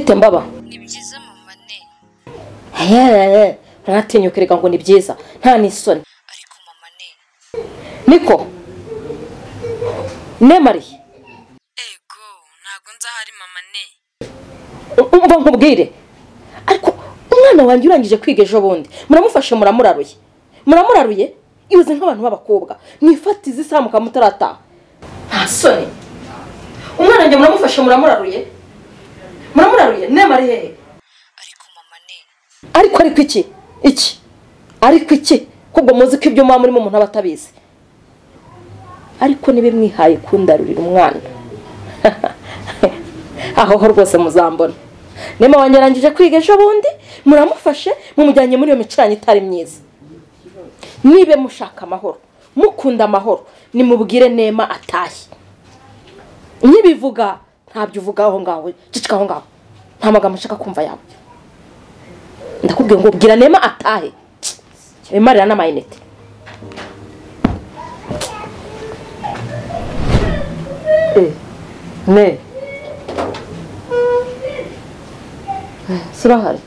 bite mbaba? Ni byiza mama ne. Uratinyuka ngo ni byiza. Nta nisoni. Ariko mama ne. Niko. Ne Mari. Ego, ntago nzahari mama ne. Umva nkubwire. Ariko umwana wanjye urangije kwiga ejo bundi. Muramufashe muramuraruye. Muramuraruye? Ibuze nk'abantu b'abakobwa. Mwifatize isamuka mutarata. Nta soni. Umwana wanjye muramufashe muramuraruye. Muramuraruye ne Mari hehe? Ariko mama ne. Ariko iki? Iki. Ariko iki? Kubwo muzi ko ibyo mama muri mu muntu abatabizi. Ariko nibe mwihaye kundarurira umwana. Aho rwose muzambona. Nema wanjye arangije kwiga ejo bundi, muramufashe mumujyanye muri iyo miciranye itari myiza. Nibe mushaka amahoro, mukunda amahoro, nimubwire Nema atashye. Nibivuga ntabyo uvugaho ngawe cicikaho ngawe nta magambo nshaka kumva yawe ndakubwiye ngo ubwira Nema atahe imarira na mainete ne sirahari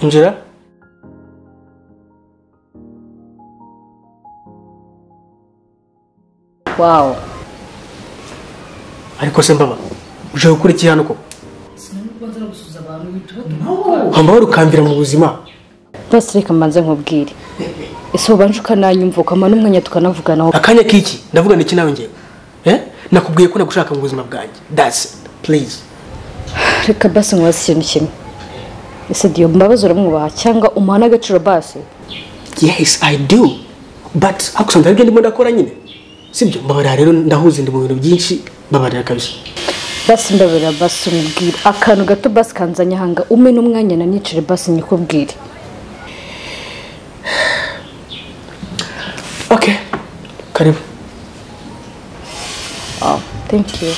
Injira wow ariko se mbaba uje gukurikira hano ko sinubwo gusuza abantu bitatu ukambira mu buzima rose reka mbanze nkubwire ese ubanje ukananyumvuka ama n'umwanya tukanavuganaho akanya kiki ndavugana iki nawe ngiye nakubwiye ko nagushaka mu buzima bwanjye that's please reka basi mwashyira kimwe Ese diyo mbabazo uramwubaha cyangwa umuhana agaciro base? Yes, I do. But akusanga ibyo ndimo ndakora nyine. Sibyo mbabarira rero ndahuze ndi mu bintu byinshi babarira kabisa. Basi mbabarira basi umbwire akantu gato basi kanzanya hanga umene umwanya na nicire basi nyikubwire. Okay. Karibu. Oh, thank you.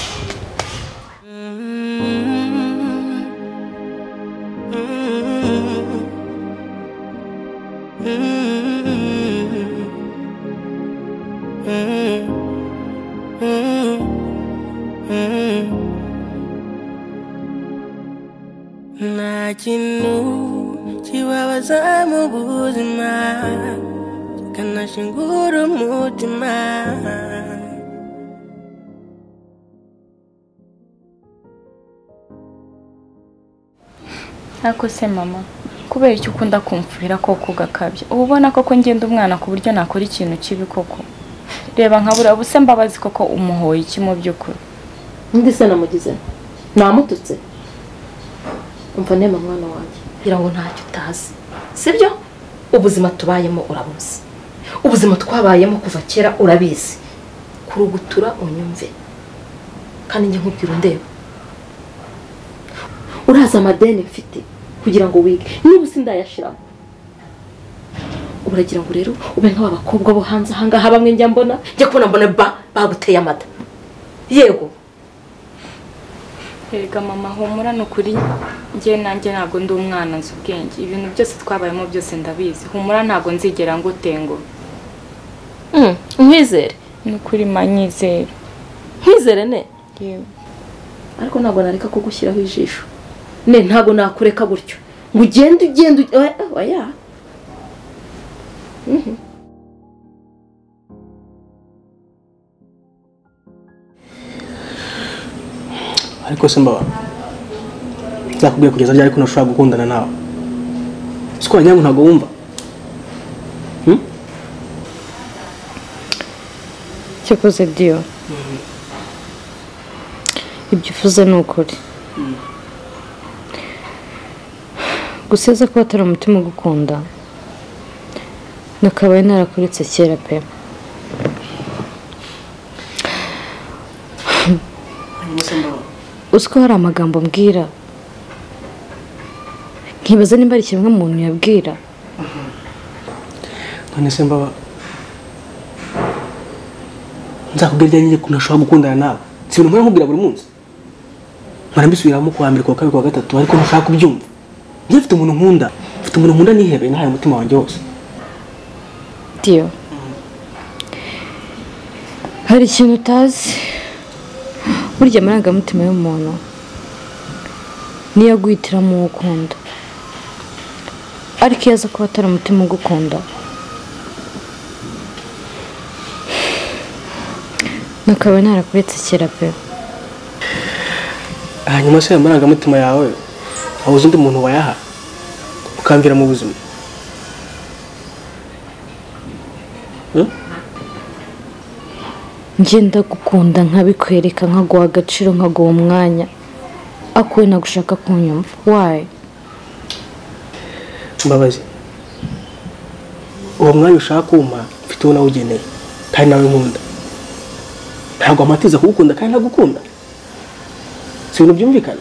Akose mama kubera icyo ukunda kumfurira koko gakabye ubona koko ngenda umwana ku buryo nakora ikintu kibi koko reba nkabura buse mbabazi koko umuhoye iki mu byukuri ndise namugize namututse umva Nema mwana wanjye ngira ngo ntacyo utazi sibyo ubuzima tubayemo urabuzi ubuzima twabayemo kuva kera urabizi kurugutura unyumve kandi njye nkubwira ndeba uraza amadeni mfite kugira ngo wige niba sindayashira uragira ngo rero ube nk'abakobwa bo hanze hanga ha bamwe njya mbona njye kubona mbona baguteye amata yego yega mama humura no kuri njye nanjye ntago ndi umwana nzi ubwenge ibintu byose twabayemo byose ndabizi humura ntago nzigera ngo tengo nkwizere no kuri manyizere nkwizere ne yego ariko ntago nareka kugushyiraho ijisho ne ntago nakureka gutyo ngo ugende oya ariko simba nakubwiye kugeza ari ko nashaka gukundana nawe siko wanyangu ntago wumva cyo koze dio ibyifuzo ni ukuri guseza ko atari umutima ugukunda nakabaye narakuretse kera pe uzi ko hari amagambo mbwira nkibaza nimba ari kimwe umuntu yabwira none se mbaba nzakubwira nyine kunashobora gukundana nawe si umuntu nkubwira buri munsi marambisubiramo kwa mbere kwa kabiri kwa gatatu ariko ntushaka kubyumva ngifite umuntu nkunda nihebe ntaye umutima wanjye wose Dio hari ikintu utazi burya amarangamutima y'umuntu niyo aguhitiramo uwo ukunda ariko iyo aza kuba atari umutima ugukunda nakaba narakuretse kera pe hanyuma se amarangamutima yawe abuze undi muntu wayaha ukamvira mu buzima ngenda gukunda nkabikwereka nkaguha agaciro nkaguha umwanya akuwe nagushaka kunyumva wayi mbabazi uwo mwanya ushaka kumpa mfite uwo nawugeneye kandi nawe nkunda ntabwo amatiza kugukunda kandi ntagukunda si ibintu byumvikana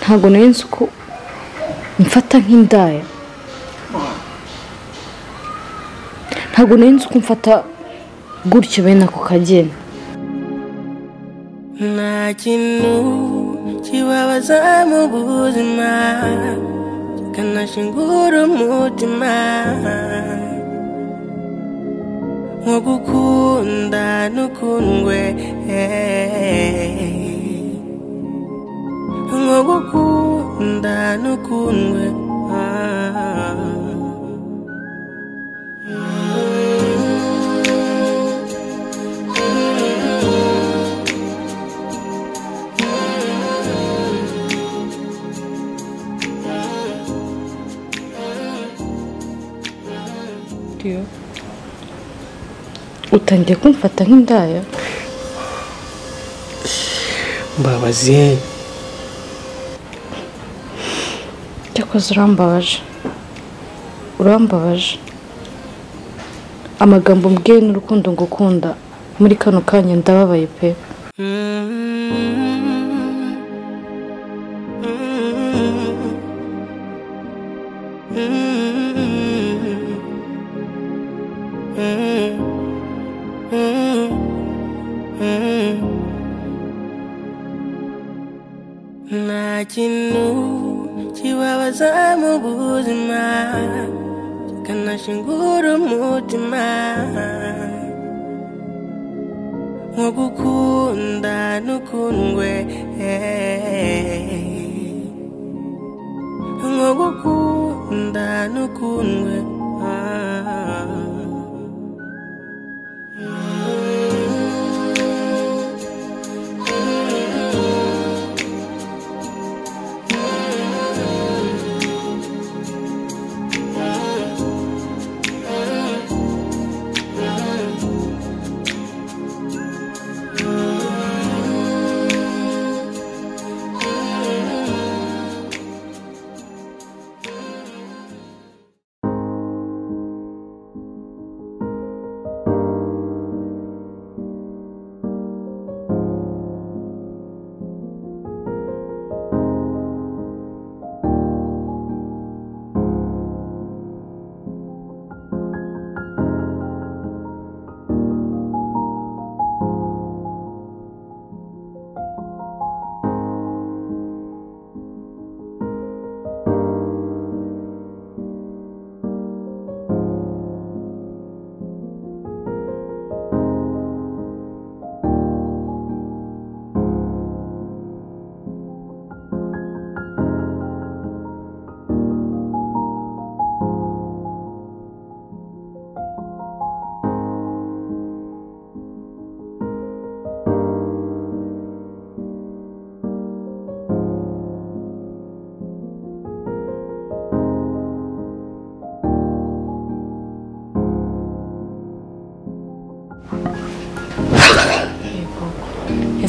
ntago nzi ko mfata nk'indaya ntago nzi ko mfata gutyo bene ako kageni nta kintu kibabaza mu buzima kanashingura umutima nko gukunda n'ukundwe utangiye kumfata nk'indaya mbabazi urambabaje amagambo mbwiye n'urukundo ngukunda muri kano kanya ndababaye pe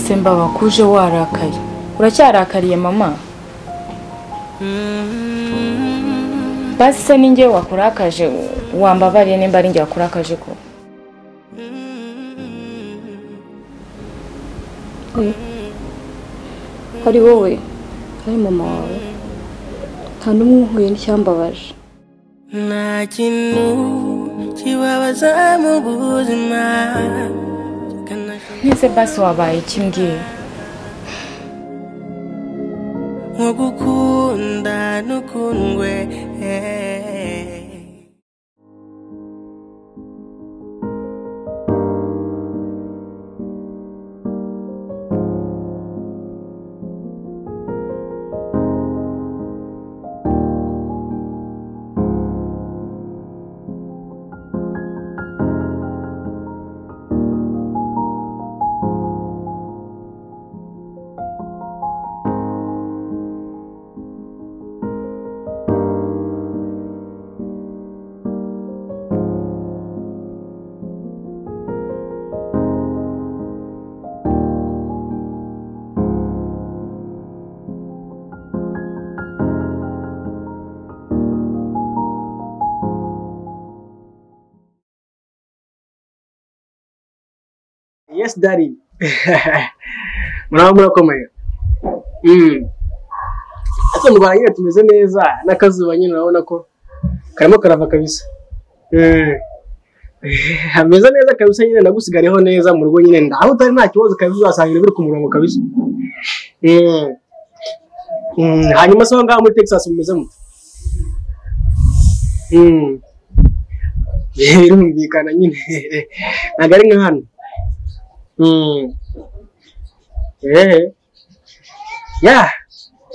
Semba wakuje warakaye. Uracyarakariye mama? Basi se ninge wakurakaje wambabariye nimba ari nge wakurakaje ko. Hari wowe, hari mama wawe. Kandi umwuhuye n'icyambabaje. Nta kintu kibabaza mu buzima. Nise basi wabaye kimbwiye. Ngukunda nukundwe. Yes, Daddy. Mwanangu mko mwenye. Hata ndo barabara tumeze neza na kazuba nyinyi naona ko karimo karava kabisa. Ameze neza kabisa nyine ndagusigariho neza mu rugo nyine ndaho utari nta kibazo kabisa asangira biri ku murongo kabisa. Hanyuma so ngaho muri Texas umeze mute. Birumvikana nyine. Nagari nka hano. Yeah.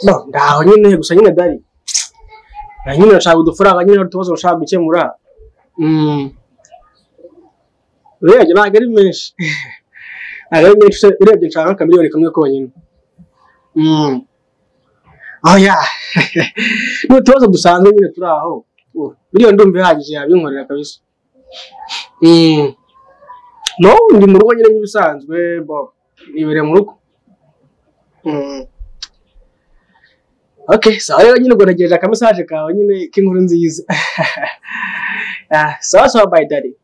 No, ndaho nyine gusa nyine Dari. Na nyine nashaka udufaranga nyine utubazo nshaka gukemura. Wewe je bagari menshi. Ari menshi urebye nshaka ka miliyoni kamwe ko nyine. Oh yeah. N'utubazo dusanzwe nyine turaho. Miliyoni ndumva ihagije yabinkorera kabisa. No, ndi mu rugo nyine nyibisanzwe bo nibere mu rugo. Okay, sawa rero nyine gonageje aka message kawe nyine k'inkuru nziza. Ah, sawa sawa by Daddy.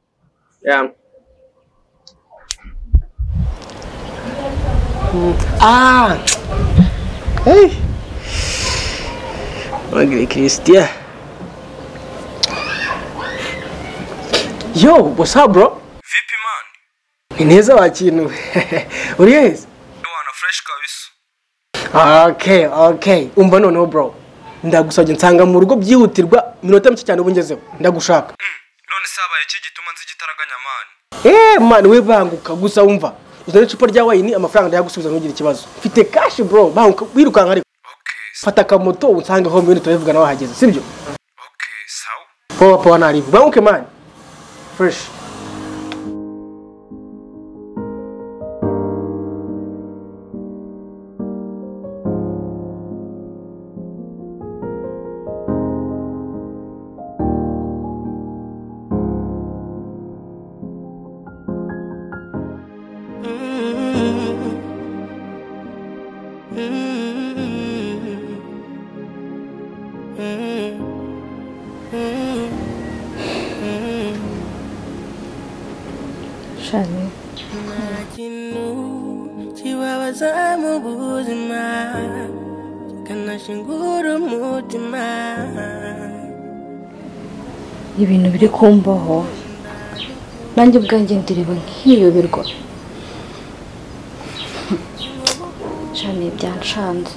Hey. Okay, Christian. Yo, what's up, bro? Ineza wakinwe. Uriyeze? Ndwana fresh kabisa. Okay. Umva none bro. Ndagusaje nsanga mu rugo byihutirwa minota mike cyane ubungezeho. Ndagushaka. None sabaye iki gituma nzigitaraganya mani. Man webanguka gusa umva. Uzane icupa rya wine amafaranga ndayagusubiza nugira ikibazo. Mfite cash bro. Banguka wirukanka ariko. Okay. Fata ka moto unsanga ho minute tuvuga nawe hageze, sibyo? Okay, sawa. Popo nari. Banguke man. Fresh. Ibintu biri kumbaho nanjye ubwanjye ndireba nkiyoberwa cyane byanshanze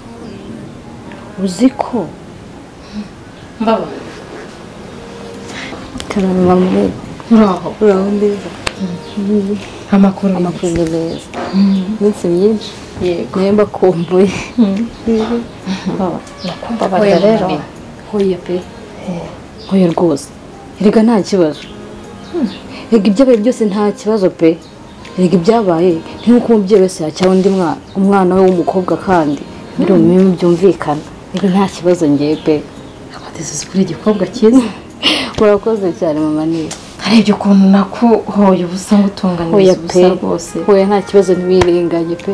uziko mbaba karamba mwe uraho mbiza amakuru meza n'insi myinshi yego yemba kumbuye baba nakumva barero hoye pe hoye rwose Erega nta kibazo. Erega ibyabaye byose nta kibazo pe. Erega ibyabaye nkuko umubyeyi wese yacyaho ndi umwana we w'umukobwa kandi birumwe byumvikana. Erega nta kibazo ngiye pe. Abateze kuri igikobwa cyiza. Urakoze cyane mama niyo. Hari ibyo kuntu nako hoye ubusa ngutunganya ubusa rwose. Hoye nta kibazo ntibiringanye pe.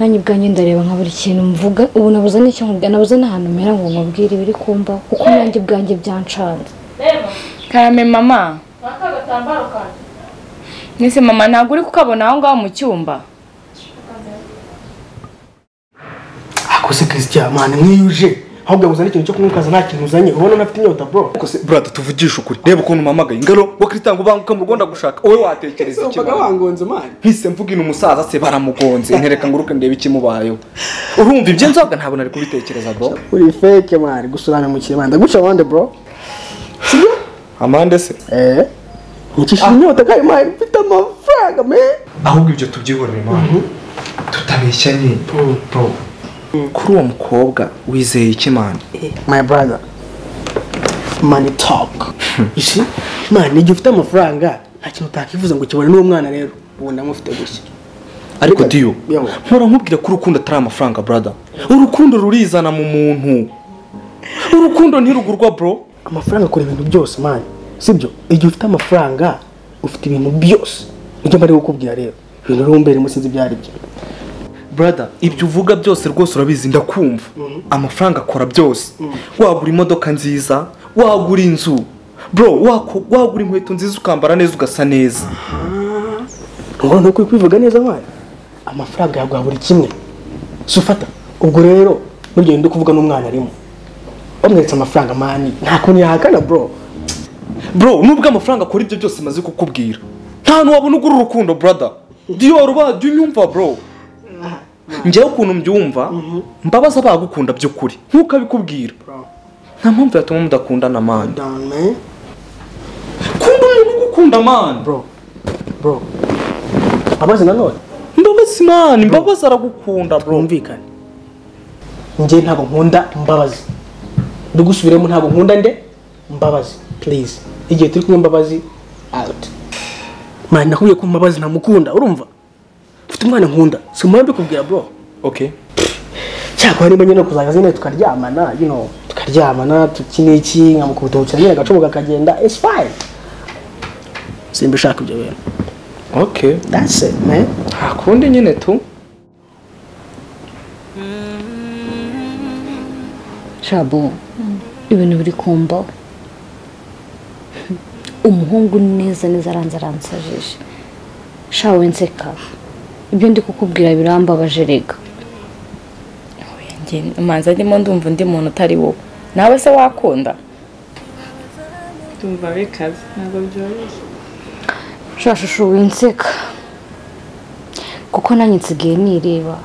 nanyibwanye ndareba nkaburi ikintu mvuga ubu nabuze n'icyo nkubwira nabuze n'ahantu mera ngo nkubwire biri kumba kuko nanjye bwanjye byancanze Karame mama akagatambaro kanje Nise mama ntago uri kukabona aho ngaho mu cyumba Akose Christian mane mwiyuje aho bwabuze n'ikintu cyo kumwukaza nta kintu uzanye ubona nafite inyota bro Akose brother tuvugisha ukuri reba ukuntu mamagaye ingaro wo Christian ngo banguka mu Rwanda gushaka wowe watekereza iki bagangonze mane Mpise mvugina umusaza se baramugonze ntereka nguruke ndebe iki mubayo Urumva ibyo nzoga ntabona ari kubitekereza bro Uri fake mane gusurana mu kibanda guca wande bro Amanda se Inyota kayo mane mfite amafaranga me Ahubwo ibyo tubyihorera mane tutabeshyanye bro Kuri uwo mukobwa wizeye iki mane My brother Money talk Isi mane igihe ufite amafaranga nta kintu utakivuza ngo kibone n'uwo mwana rero ubu ndamufite gushya Ariko diyo nkora nkubwira ko urukundo atari amafaranga brother Urukundo rurizana mu muntu Urukundo ntirugurwa bro Amafaranga akora ibintu byose mane sibyo igihe ufite amafaranga ufite ibintu byose Ujye mbare gukubwira rero ibintu rumbere musinzi byari byo Brother, ibyo uvuga byose rwose urabizi ndakumva amafaranga akora byose wagura imodoka nziza wagura inzu bro wagura inkweto nziza ukambara neza ugasa neza Ngo kwivuga neza mwana amafaranga yagwa buri kimwe sufata ubwo rero nubyo ndi kuvuga n'umwana arimo Omwetse amafaranga mani nta kuntu yahakana bro nubwo amafaranga akora ibyo byose maze kukubwira nta ntu wabona ugura urukundo brother Dior uba dunyumva bro Njyewe ukuntu mbyumva mbabaza bagukunda by'ukuri nkuko abikubwira nta mpamvu yatuma mudakundana mane Kumbe umuntu gukunda mane bro Abaza nanone Ndobese mane mbabaza aragukunda bro umvikane Njye ntabwo nkunda mbabazi Ndugusubiremo ntabwo nkunda nde mbabazi please Igihe turi kumwe mbabazi out Mane nakuye ko mbabazi ntamukunda urumva Ufite umwana nkunda simwambe kubwira bro Okay cyakwa ni manyene kuzagaza nyine tukaryamana tukaryamana tukine iki nkamukubututse nyine gacubuka kagenda it's fine Simbe shaka ibyo bero Okay that's it man Hakunde nyine tu Shabu ibintu biri kumba umuhungu neza neza aranzaransajije shawe nseka ibyo ndi kukubwira birambabaje rega oya nge manza ndimo ndumva ndi muntu utari wowe nawe se wakunda ndumva bikaze ntabwo byoroshye shashushu winseka kuko nanyitsigiye nireba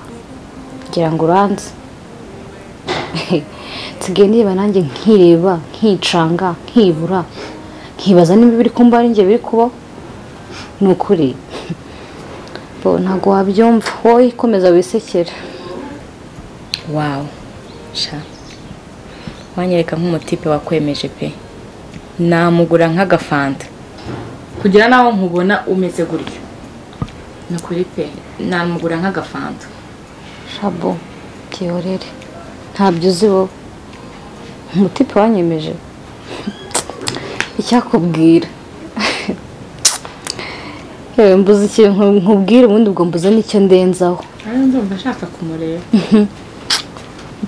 ngira ngo uranze nsigaye niba nanjye nkireba nkicanga nkibura nkibaza niba biri kumba ari nge biri kubaho ni ukuri ntago wabyumva wowe komeza wisekera Wow sha wanyereka nk'umutipe wakwemeje pe namugura nk'agafanta kugira naho nkubona umeze gutyo nakuri pe namugura nk'agafanta Shabo kiyorere ntabyo zibo umutipe wanyemeje icyakubwira mbuze ikintu nkubwire ubundi ubwo mbuze n'icyo ndenzaho ndumva nshaka kumureba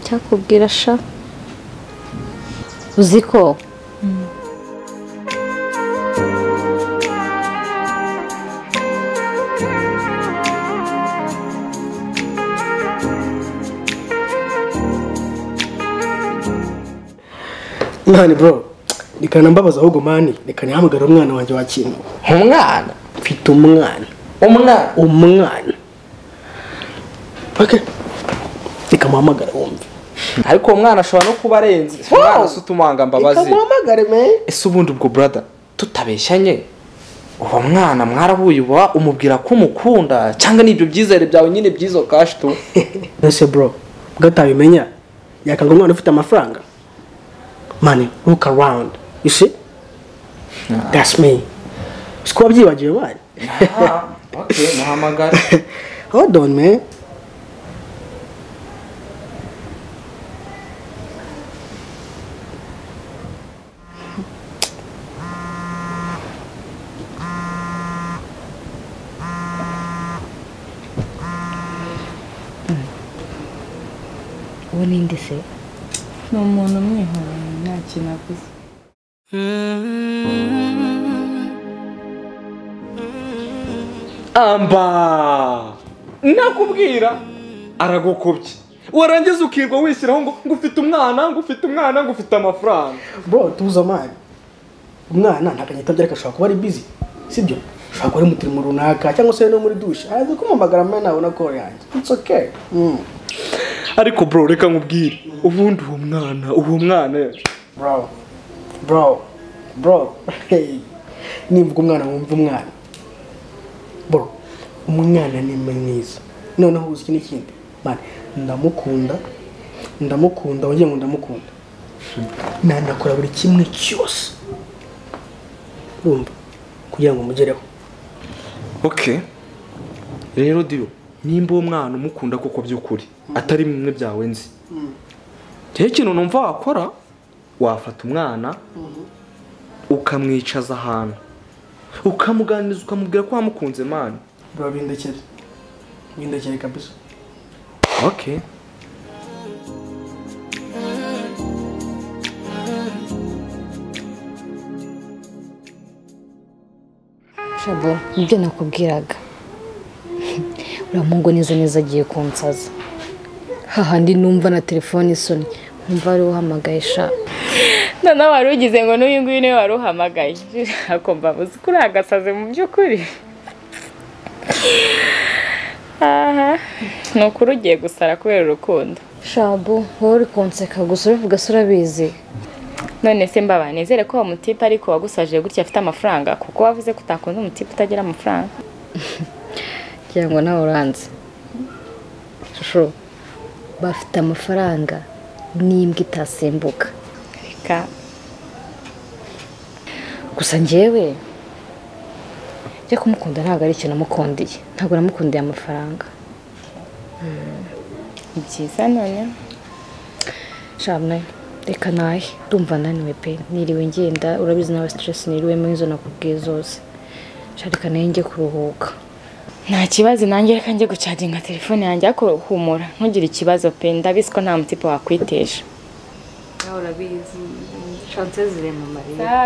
cyakubwira sha uziko mani bro nikana mbabaza ahubwo mani nikana yahamagara umwana wanjye wakintu umwana Mfite umwana umwana Okay nikamuhamagara wumve Ariko umwana ashobora no kuba arenze umwana sutumanga mbabazi Nikamuhamagare me Ese ubundi ubwo brother tutabeshyanye uwo mwana mwarabuye uba umubwira ko umukunda cyangwa nibyo byizere byawe nyine byizo cash tu Ese bro gatabimenya yakanga umwana ufite amafaranga Mane look around You see? Nah. That's me. Squabji, what? Nah. Okay, Muhammad got it. Hold on, man. What did you say? No more, no more. Amba! Nakubwira aragukubye. Warangiza ukirwa wishyiraho ngo ngufite umwana ngufite amafaranga. Bro, tuza mari. Umwana ntakanyitabye ariko ashaka kuba ari busy. Sibyo? Ashaka kuba ari mutirimo runaka cyangwa se no muri douche. Araza kumamagara mwe nawe nakore yanjye. It's okay. Ariko bro reka nkubwire. Ubundi uwo mwana. Bro. Hey. Nimvuga umwana. Bro, umwana ni mwiza. Noneho uzi kintu kindi. Man, ndamukunda, wongeye ngo ndamukunda. Nandakora buri kimwe cyose. Urumva kugira ngo mugereho. Okay. Rero dio, nimba umwana umukunda koko byukuri, atari mwe byawe nzi. Cyo kintu numva wakora, wafata umwana ukamwicaza ahantu. Ukamuganiza ukamubwira ko amukunze man. Bro bindekere kabisa. Okay. Shabo, ibyo nakubwiraga. Uramungo neza agiye kunsaza. Hahandi numva na telefone isoni, numva ari uhamagaye sha. Nana warugize ngo n'uyu nguyu ne waruhamagaye akomba buzi kuragasaze mu byukuri aha no kurugiye gusara kubera urukundo shabu hori konseka gusura vuga sura bizi none se mbabanezere ko umutipe ariko wagusaje gutya afite amafaranga kuko wavuze kutakonda umutipe utagira amafaranga cyangwa na oranze sho bafite amafaranga nimbwe itasembuka gusa njewe je kumukunda ntago ari ikintu mukundiye ntago namukundiye amafaranga byiza none shamwe reka nayi ndumva naniwe pe niriwe ngenda urabizi nawe stress niriwe mu izo nakubwiye zose sharika nanjye kuruhuka nta kibazo nanjye reka njye gucharginga telefone yanjye akoruhumura ntugira ikibazo pe ndabisiko nta mutipe wakwitesha urabizi chances zire mu Maria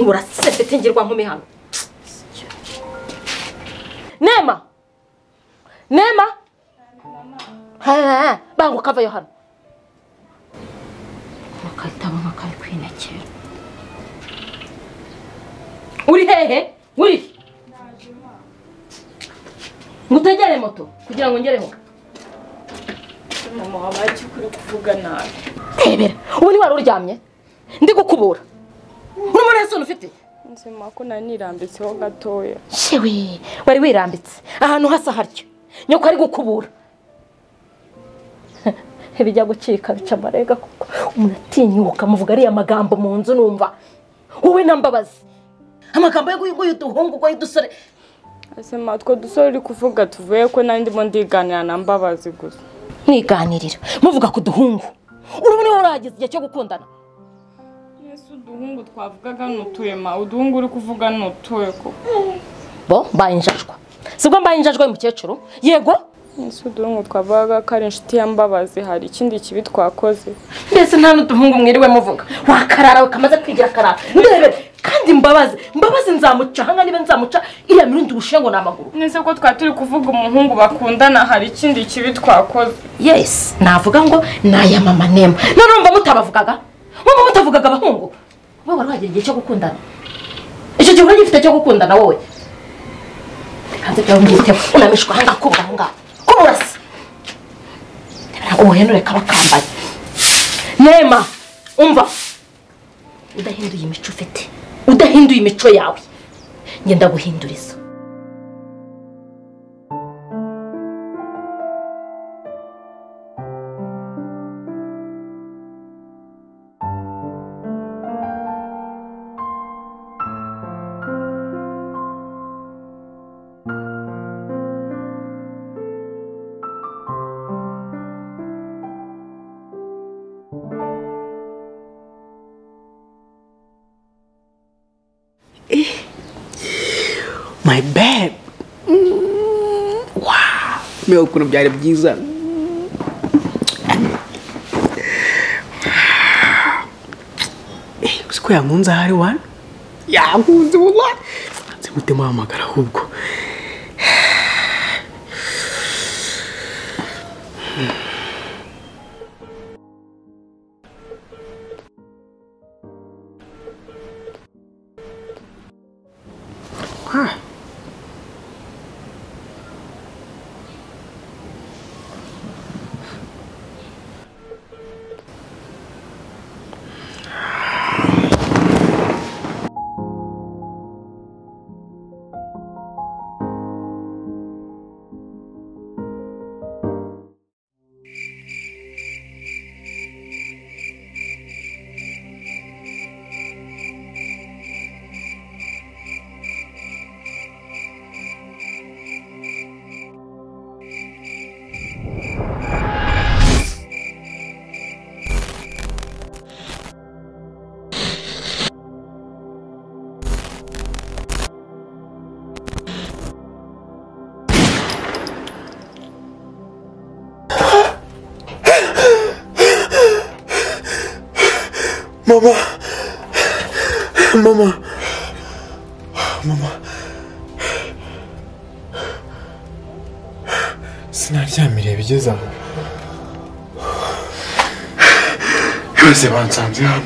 Ngura setetingirwa nkume hano. Nema. Ha, bangu kava yo hano. Makata banga kali kwinakira. Uri hehe? Uri? Mutegere moto kugira ngo ngereho. Mama abaje kuri kuvuga nabi. Tebera, ubu ni wari uryamye. Ndi gukubura. Umuntu ufite nzima ko nanirambitseho gatoya shewe wari wirambitse ahantu hasa haryo nyoko ari gukubura hebijya gucika bica marega kuko umuntu atinyuka muvuga ari amagambo mu nzu numva wowe nambabazi amagambo yo kuyuduhungu ko yidusore ase matwa dusore ri kuvuga tuvuye ko nandi mo ndiganira na mbabazi gusa mwiganirira muvuga kuduhungu urubone urageze igihe cyo gukundana Yesu duhungu twavugaga nutuye ma uduhungu uri kuvuga nutuye ko bo mbayinjajwa sibwo mbayinjajwa mukecuru yego Yesu duhungu twavugaga kare inshuti ya mbabazi hari ikindi kibi twakoze ndese nta nuduhungu mwiriwe muvuga wakarara ukamaze kwigira karara ndebe kandi mbabazi nzamuca hanga nibe nzamuca iya mirundi bushengo namaguru nese ko twaturi kuvuga umuhungu bakundana hari ikindi kibi twakoze yes navuga ngo naya mama nema narumva mutabavugaga mama mutavugaga abahungu bo barwagiye cyo gukundana icyo gihe ugifite cyo gukundana wowe kandi bya ngite unamishwa hanga kubanga kuburasa ntabwo uhenure kabakambaye nema umva udahinduye imico ufite udahinduye imico yawe nge ndaguhinduriza My babe. Wow. Meu kuno byari byiza. Eh, usko yankunze hari wa? Yankunze wallahi. Zimutima amagara hubwo. Mama. Sinaryamire bigeze aho. Yose bansanze hano.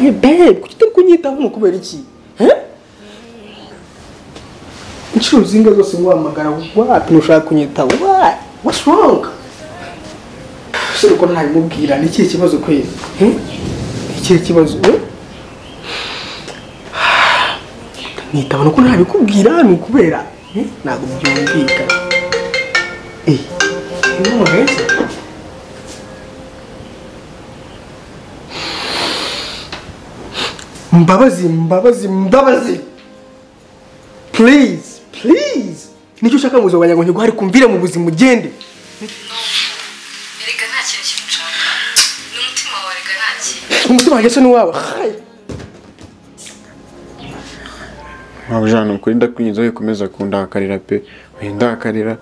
Babe, kuki utari kunyitaho kubera iki? Inshuro zinga zose wahamagara wati nushaka kunyitaho. What's wrong? Sero ko nta mubwira ni iki kibazo kwezi? Iki kibazo? Nitaho no kuna bikubwira ni kubera? Ntabwo byumvika. Mbabazi. Please. Nicyo ushaka muzo wanyango ntigo hari kumvira mu buzima ugende. Erega nta kintu cy'umushaka. N'umutima wawe erega nta kintu. Umutima wawe se ni wawe. Mabujana ko ndakunyiza yikomeza kundakarira pe. Windakarira.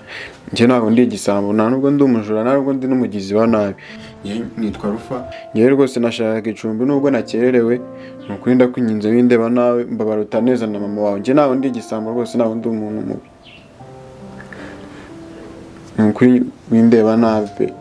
Nje nabo ndi igisambo nta nubwo ndi umujura nta nubwo ndi numugizi wa nabi. Nitwa Rufa. Ngiye rwose nashaka icumbi nubwo nakererewe nukuri ndakwinginze windeba nawe mbabaruta neza na mama wawe. Nje nawe ndi igisambo rwose nawe ndi umuntu mubi. nukuri windeba nabi.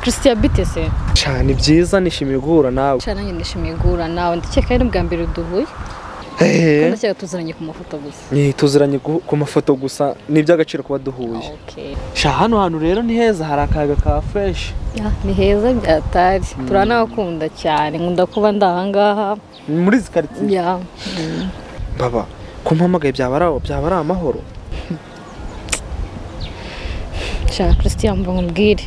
Christian bitese cyane byiza nishimigura nawe cyane nishimigura nawe ndikeka ari mbwambire duhuye kandi cyane tuziranye ku mafoto gusa ni tuziranye ku mafoto gusa niby'agaciro kuba duhuye okay sha hano hantu rero ni heza harakaga ka fresh ni heza byatari turanakunda cyane nkunda kuba ndahangaha muri zikariti ya baba kumpamagaye byabara amahoro sha Christian mbongire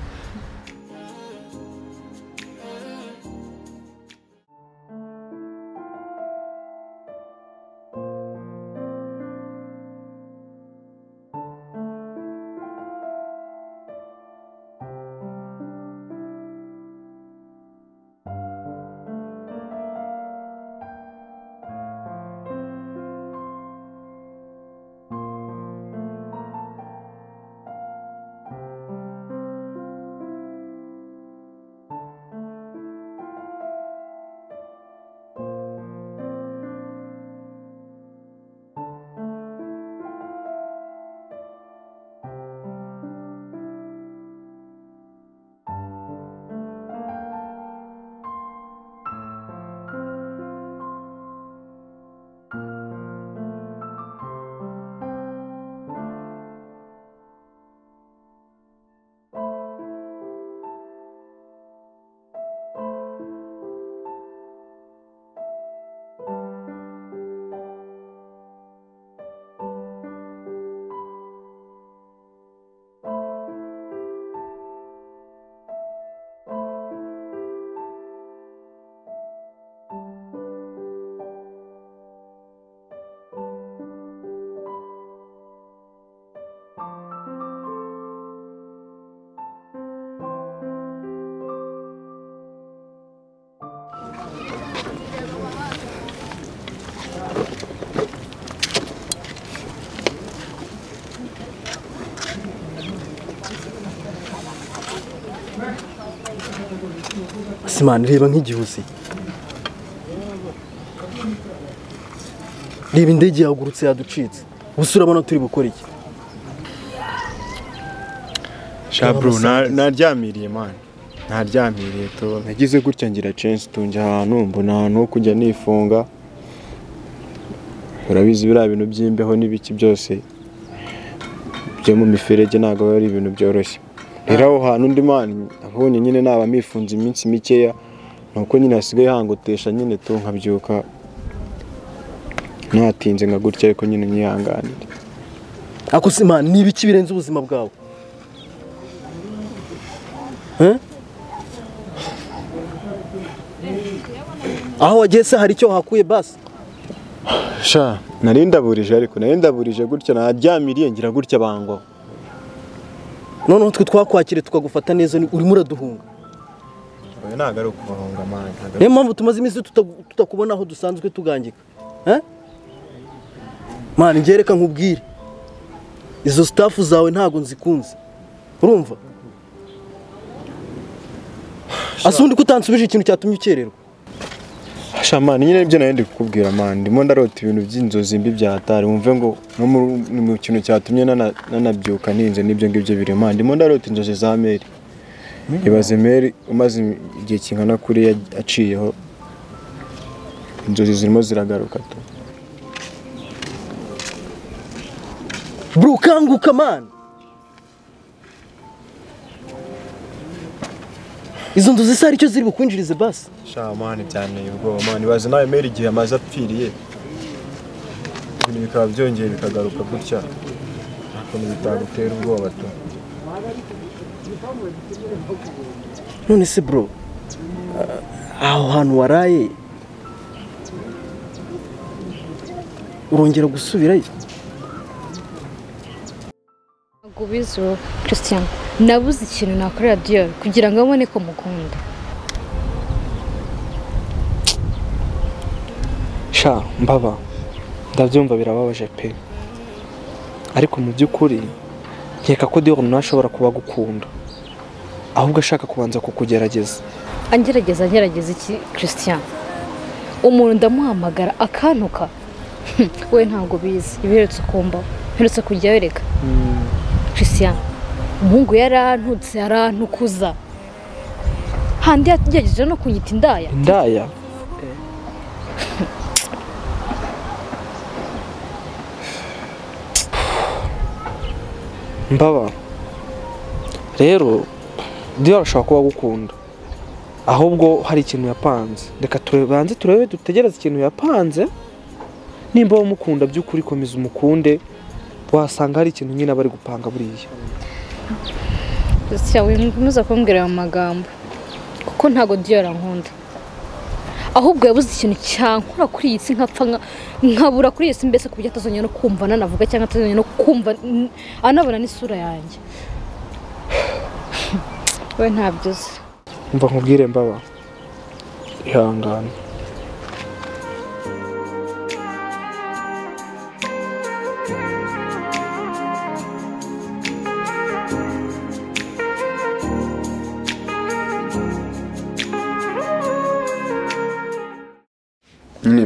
Simani reba nk'igihuzi reba indege yagurutse yaducitse busura bano turi bukora iki Shabru naryamiriye man naryamiriye to nagize gutya ngira chance tunjya ahantu mbona ahantu ho kujya nifunga urabizi bira ibintu by'imbeho n'ibiki byose byo mu miferege nago ari ibintu byoroshye rero aho hantu ndi mani abonye nyine naba mifunze iminsi mikeya nuko nyine asigaye hangotesha nyine to nkabyuka natinze ngagutya ariko nyine nyihanganira ako simani nibiki birenze ubuzima bwawe aho wageze hari icyo hakuye basi sha narinda burije ariko narinda burije gutyo naryamiriye ngira gutyo bangwa none twe twakwakire tukagufata neza ni uri muraduhunga oya nagaruka guhunga manje niyo mpamvu tumaze iminsi tutakubona aho dusanzwe tugangika mana ngereka nkubwire izo staff zawe ntago nzikunze urumva asundi kutansubije ikintu cyatumye ukererwa Shama nyine nibyo naende kukubwira man ndimo ndarota ibintu by'inzozi mbi byahatari umve ngo no mu kintu cyatumye nanabyuka ninze nibyo ngibyo biri man ndimo ndarota inzozi za Meri ibaze Meri umaze igihe kingana kuri aciyeho inzozi zirimo ziragaruka to Brukanguka man Izo nduzi sari cyo ziri bukwinjirize basi. Sha mani cyane ubwo mani bazi nawe Meri gihe amaze apfiriye. Ibintu bikaba byongeye bikagaruka gutya. Akomeza bitagutera ubwoba to. None se bro. Aho hantu waraye. Urongera gusubirayo. Gubizo Christian. Nabuze ikintu nakorera Dior kugira ngo abone ko mukunda. Sha mbaba ndabyumva birababaje pe. Ariko mu byukuri nkeka ko Dior ntashobora kuba gukunda. Ahubwo ashaka kubanza kukugerageza. Angerageza iki Christian? Umuntu ndamuhamagara akantuka. We ntago bizi iberetse kumba. Nteretse kujya wereka. Christian Mungu yarantutse yarantukuza. Handi yatugejeje no kunyita indaya. Indaya. Mbaba. Rero Dior ashaka kuba gukunda. Ahubwo hari ikintu yapanze. Reka tubanze turebe dutegereze ikintu yapanze. Nimba umukunda by'ukuri komeza umukunde wasanga hari ikintu nyine bari gupanga buriya. Cyangwa wimuza kumbwira amagambo kuko ntago Dior ankunda ahubwo yabuze ikintu cyankura kuri iyi si nkapfa nkabura kuri iyi si mbese kubyo atazonye no kumva nanavuga cyangwa atazonye no kumva anabona n'isura yanjye we ntabyo se umva nkubwire mbaba ihangane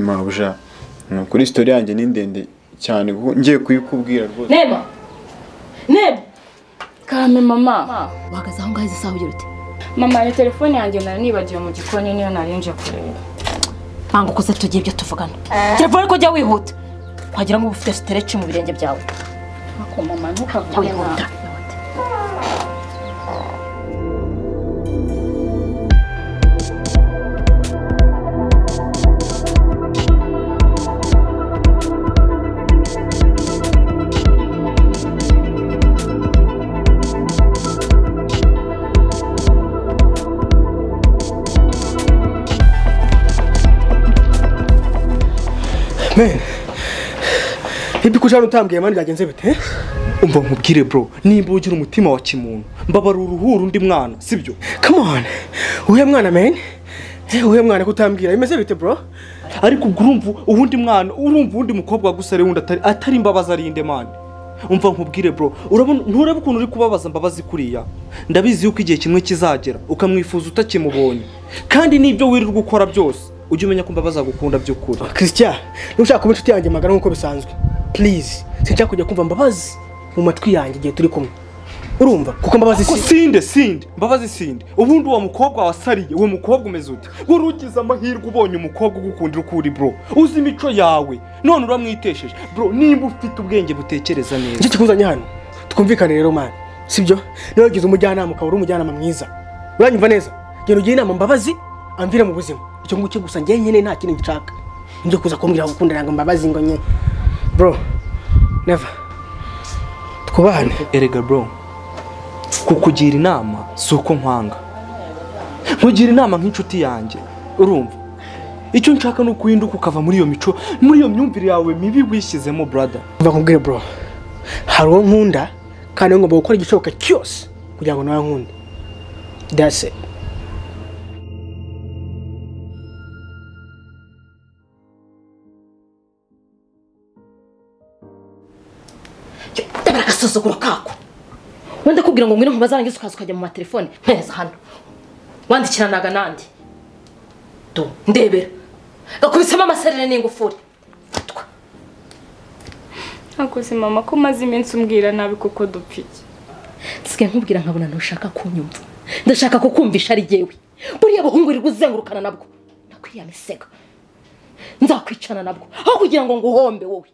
Mabuja kuri story yanjye ni ndende cyane ngiye kuyikubwira rwose Neba Kame mama wagaza aho ngaho isaha ugira ute Mama ya telefone yanjye nanibagiye mu gikoni niyo narinje kureba Pango koza tugiye byo tuvugana Telefone ko jya wihuta kwagira ngo ufite stretch mu birenge byawe Ako mama ntukavuga Man, hibi kushano tambwe mani gagenze bite? Umva nkubwire bro, nimba ugira umutima wa kimuntu, mbabara uruhuru undi mwana, sibyo? Come on. Uye mwana man. Uye mwana kutambwira imeze bite bro? Ariko urumva uhundi mwana, urumva undi mukobwa gusa rero atari imbabaza arinde man. Umva nkubwire bro, urabona ntureba ukuntu uri kubabaza mbabazi kuriya. Ndabizi yuko igihe kimwe kizagera, ukamwifuza utakimubonye. Kandi nibyo wirirwa gukora byose. Ujye umenya kumba bazagukunda by'ukuri. Christian, nushaka kuba inshuti yanjye magana nkuko bisanzwe. Please, sinshaka kujya kumva mbabazi mu matwi yanjye giye turi kumwe. Urumva? Kuko mbabazi sinde. Mbabazi sinde. Ubundi wa mukobwa wasariye, we mukobwa umeze ute? Gurukiza amahirwe ubonye umukobwa ugukundira ukuri bro. Uzi imico yawe. None uramwitesheje. Bro, nimba ufite ubwenge butekereza neza. Iki kikuzanye hano. Tukumvikane rero man. Sibyo? Nawe gize umujyanama ukabura umujyanama mwiza. Uranyumva neza? Genda ugiye inama mbabazi amvira mu buzima. Icyo ngucyo gusa njye nyene nta kintu gishaka njye kuza kumbwira gukundana ngo mbabazi ngo nye bro never tukubane erega bro kukugira inama suko nkwanga nkugira inama nk'inshuti yanjye urumva icyo nshaka no kuhinduka ukava muri iyo mico muri iyo myumvire yawe mibi wishyizemo brother. Bakubwire bro hari uwo nkunda kandi ngomba gukora igishoboka cyose kugira ngo nawe nkunda. That's it. Sokora kako wenda kugira ngo ngwire nko bazarangiza ukazukajya mu matelefone mpeza hano wandikiranaga nandi do ndebera gakubisema amaserere n'ingufuri twa akose mama ko mazi iminsi umbwira nabi koko dupfike tsike nkubwira nkabona ntushaka kunyumva ndashaka kukumvisha ari yewe buriya bahungu iri kuzengurukana nabwo nakwiyamisega nzakwicana nabwo aho kugira ngo nguhombe wowe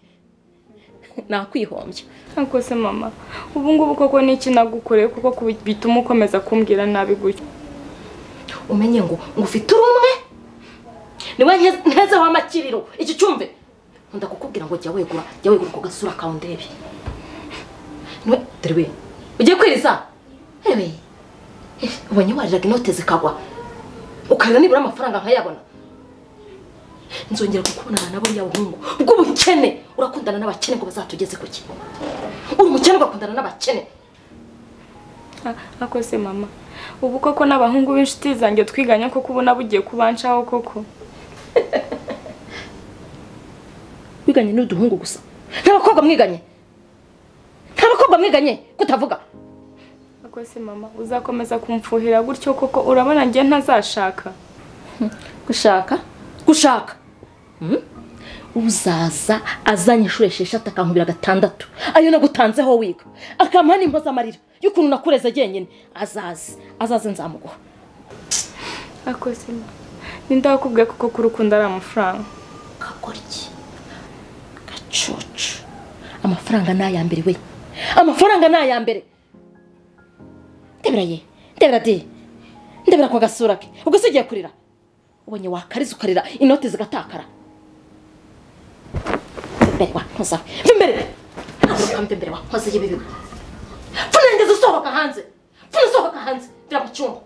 nakwihombya. Akose mama ubu ngubu koko niki nagukoreye kuko kubituma ukomeza kumbwira nabi gutyo umenye ngo ngufite urumwe niwe nteze wa makiriro iki cyumbe ndakukubwira ngo jya wegura ku gasura kawe ndebe niwe derwe ujye kwiriza ewe ubonye wajaga inote zikagwa ukarira nibura amafaranga nkayabona. Nzongera kukubonana nabo y'abahungu ubwo bukene urakundana n'abakene ngo bazatugeze kuki uri mukene bakundana n'abakene. Akose mama ubu koko n'abahungu b'inshuti zanjye twiganya ko kubona bugiye kubancaho koko wiganye n'uduhungu gusa ntabakobwa mwiganye kutavuga. Akose mama uzakomeza kumfuhira gutyo koko urabona ngiye ntazashaka gushaka uzaza azanye ishure sheshata kankubira gatandatu ayo nagutanzeho wiga akamana impoza amarira y'ukuntu nakureza genyine azaze nzamuguha. Akose ndakubwiye kuko kurukunda ari amafaranga kakoriki gacucu amafaranga nayambere we amafaranga nayambere ndebera kwa gasura ke ubwo sigiye kurira ubonye wakariza ukarira inote zigatakara mbere wa nkoze yibibika funenge zisohoka hanze ndira mu cyumba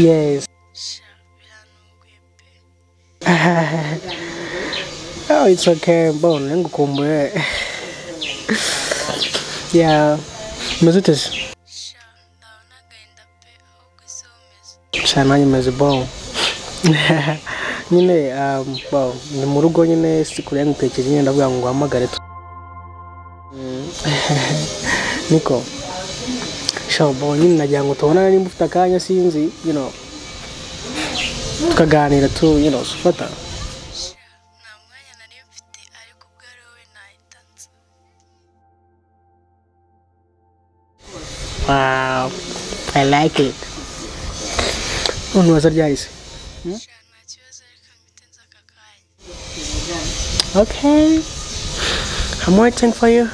Yes. Oh, it's okay. Bon, I'm going. Yeah. Mesites. Shana ni mezibao. Nini bao ni murugo nini sikuleni peche nini ndabu yangu amagaretu. Niko. Shabo nini najango tona nini muftakanya sinzi you know kagani ratu you know sufata wow I like it unwazar jais okay I'm waiting for you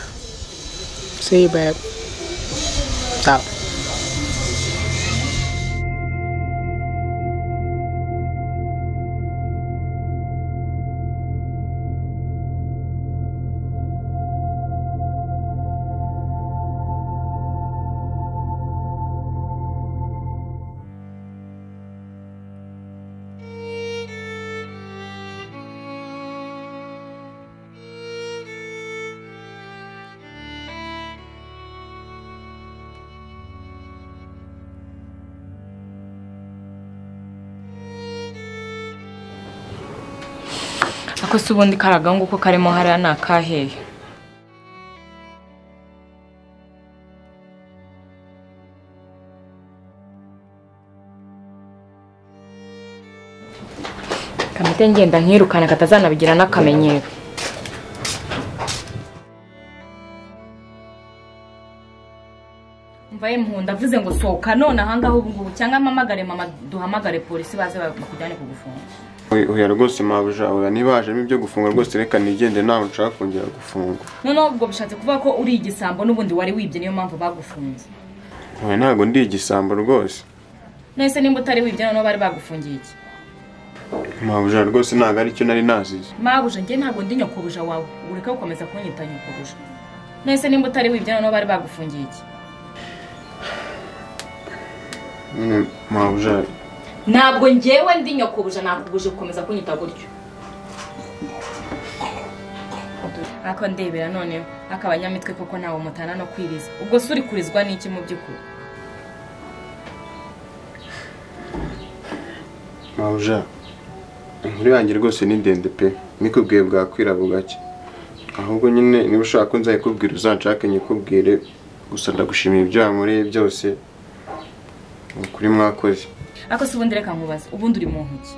see you babe. Stop. Akose ubundi karagango uko karimo hariya nakahehe kamite ngenda nkirukana katazanabigira nakamenyero. bavuye munda avuze ngo soka none ahanga aho ubungu cyangwa amamagare mama duhamagare police baze bakujyane kugufunga. Oya rwose mabuja oya nibajemo ibyo gufunga rwose reka nigende naho nshaka kongera gufunga. None ubwo bishatse kuvuga ko uri igisambo n'ubundi wari wibye niyo mpamvu bagufunze. Oya ntago ndi igisambo rwose. Nese nimba utari wibye none bari bagufungiye iki? Mabuja rwose ntago ari cyo nari nazize. Mabuja nge ntago ndi nyokobuja wawe ureka gukomeza kunyita nyokobuja. Nese nimba utari wibye none bari bagufungiye iki? Mabuja ntabwo ngewe ndi nyokobuja nakuguje gukomeza kunyita gutyo. Ako ndebera none akabanyamitwe koko nawo mutana no kwiriza. Ubwo suri kurizwa n'iki mu byukuri? Mabuja muri yanjye rwose ni ndende pe nikubwiye bwa kwiravuga ki. Ahubwo nyine niba ushaka ko nzayikubwira uzanshake nyikubwire gusa ndagushimira ibyo muri byose. Kuri mwakoze. Ako si ubundi reka nkubaza ubundi uri mu ntuki.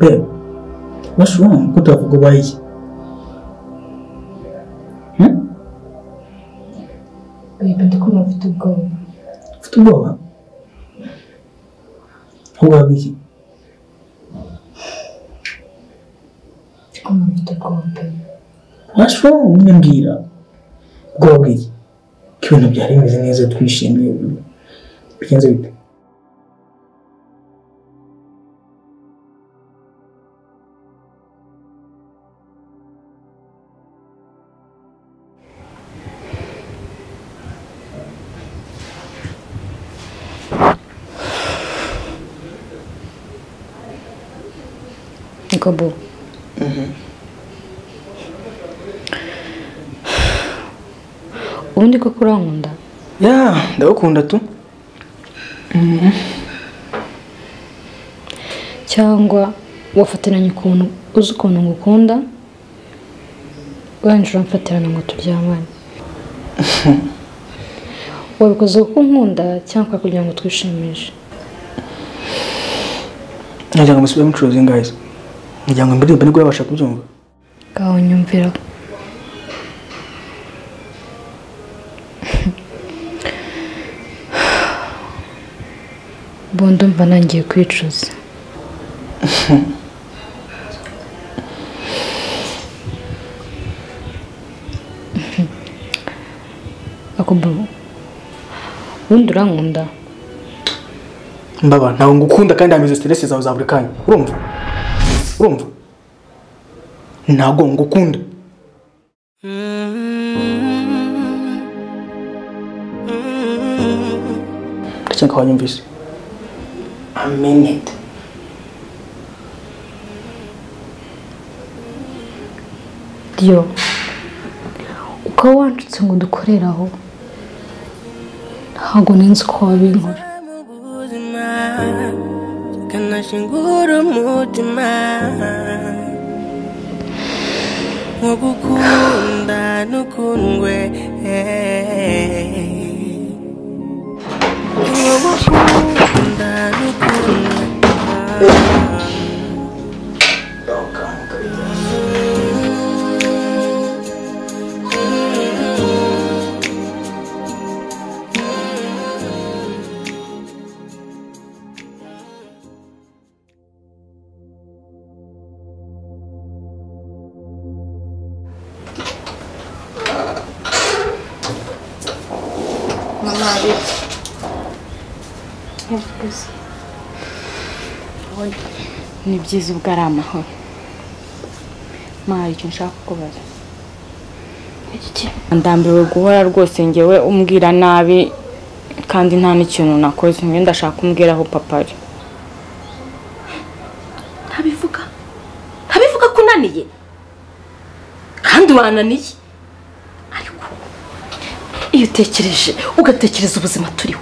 Babe, what's wrong? Go to Hawaii. Babe, I'm going to go. To go? How are we? I'm to go, babe. What's wrong? Go away. You're going to Kobo. Ubundi koko urankunda? Ya, ndagukunda tu. Cyangwa wafatiranye ukuntu uzi ukuntu ngukunda? Wanjye uramfatirana ngo turyamane. Wabikoze kuko unkunda cyangwa kugira ngo twishimishe? Najya ngamusiba mucuruzi guys. Nijyango mbiri bani kubasha kubyumva. Gaho nyumvira. Bondo mva nangiye kwicuza. yako bro. Undura ngunda. Baba, na ngukunda kandi amizo stress za uzabrekanye. Urumva? Urumva? Nago ngukunda. Kicha kwanyu mbisi. I mean it. Dio. Uka wandutse ngo dukoreraho. Ntago ninzi ko wabinkora. Kanashingura mutima. Ngukunda nukundwe. Nibyiza ugarama ho. Mari cyo nshaka kubaza. Iki ndambiwe guhora rwose ngewe umbwira nabi kandi nta nikintu nakoze nge ndashaka kumbwira ho papa ari. Tabivuka. Tabivuka kunaniye. Kandi wananiye. Ariko iyo utekereje ugatekereza ubuzima turiho.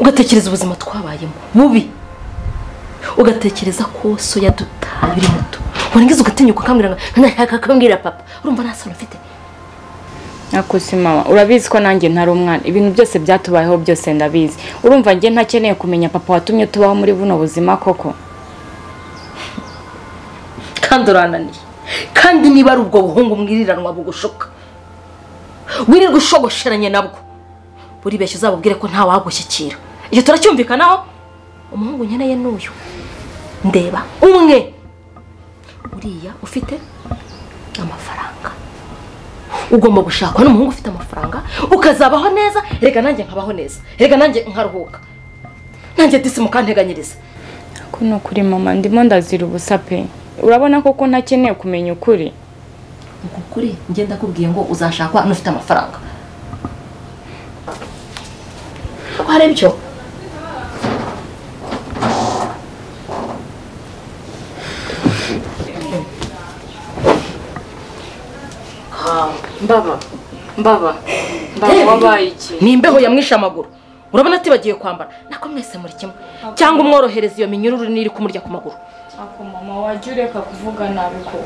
Ugatekereza ubuzima twabayemo. Bubi. Ugatekereza ko so yadutabira muto warangiza ugatinyuka kambira nkakambira papa urumva nasana ufite nakose mama urabizi ko nanjye ntari umwana ibintu byose byatubayeho byose ndabizi urumva nge ntakeneye kumenya papa watumye tubaho muri buno buzima koko kandi urananiye kandi niba ari ubwo buhungu mwiriranwa bugushoka wirirwa ushogosheranye nabwo buri beshye uzabubwire ko nta wagushyikira iyo turacyumvikanaho umuhungu nkeneye nuyo ndeba umwe uriya ufite amafaranga ugomba gushaka n'umuhungu ufite amafaranga ukazabaho neza rega nanjye nkabaho neza rega nanjye nkaruhuka nanjye disimukanteganyiriza ko no kuri mama ndimo ndazira ubusape urabona koko ntakeneye kumenya ukuri ukuri ngenda kubwiye ngo uzashakwa n'ufite amafaranga warebyo Baba wabaye iki nimbeho yamwisha amaguru urabona ati bagiye kwambara nako mwese muri kimwe cyangwa umworohereza iyo minyururu niri kumurya ku maguru ako mama wajureka kuvuga nabi ko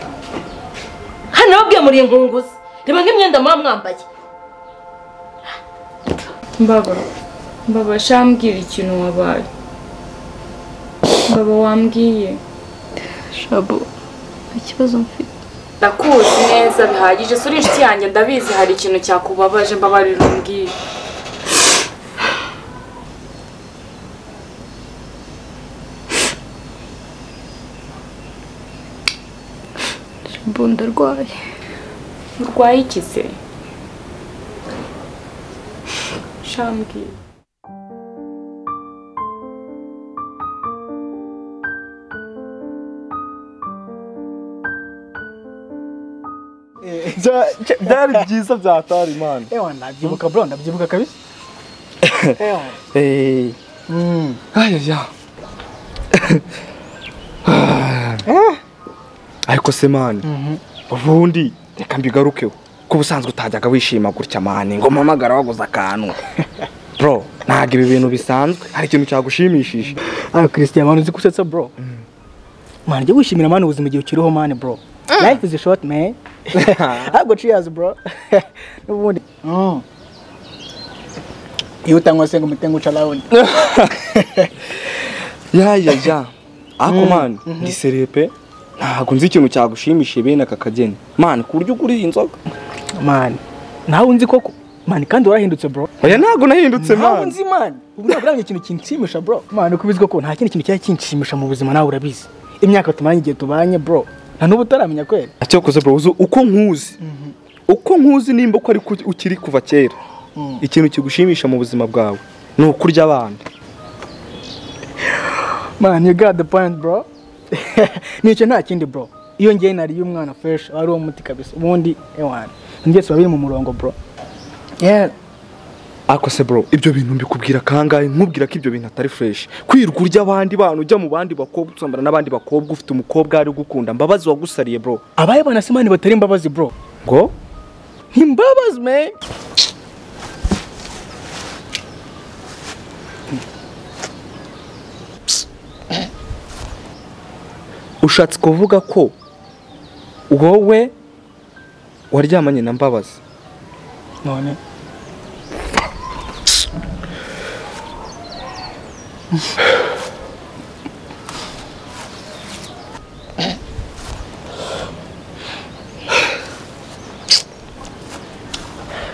hano babwiye muri nkunguzi reba nk'imyenda mwamwambaye baba shambwira ikintu wabaye baba wambwiye shabo ikibazo mfite Nakuzi neza bihagije suri inshuti yanjye ndabizi hari ikintu cyakubabaje mbabarira umbwiye Mbunda rwaye urwaye iki se Shambwiye That is just a third man. Life is short, man. I got cheers, bro. No wonder. You tango sengo mtengo chalaoni. Ya. Ako man, diserepe. Na kunzi chino chagushimi shebe na kakajeni. Man, kuriju kuri inzog. Man, na unzi koko. Man, kando rahi ndutse bro. Oya na guna hindutse man. Na unzi man. Ugunaga brani chini chinchimisha bro. Man, ukubizgo koko. Na chini chinchimisha mubuzima na urabizi. Imyaka tumaranye je tubanye bro. Nanobu taramenya kweli. Acyo koze bro uko nkuzi nimba ko ari ukiri kuva kera. ikintu kigushimisha mu buzima bwawe ni ukurya abandi. Man, you got the point, bro. Nicho nta kindi, bro. Iyo ngiye nari y'umwana fresh ari wo muti kabisa ubundi ewana ngetse babiri mu murongo, bro. Yeah. Akose bro, ibyo bintu mbikubwira kangaye nkubwira ko ibyo bintu atari fresh. Kwirwa urya abandi bantu ujya mu bandi bakobwa usambana n'abandi bakobwa ufite umukobwa ari gukunda mbabazi wagusariye, bro. Abaye bana simani batari mbabazi, bro. Ngo Himbabazi, man. Ushatse kuvuga ko wowe waryamanye na Mbabazi. None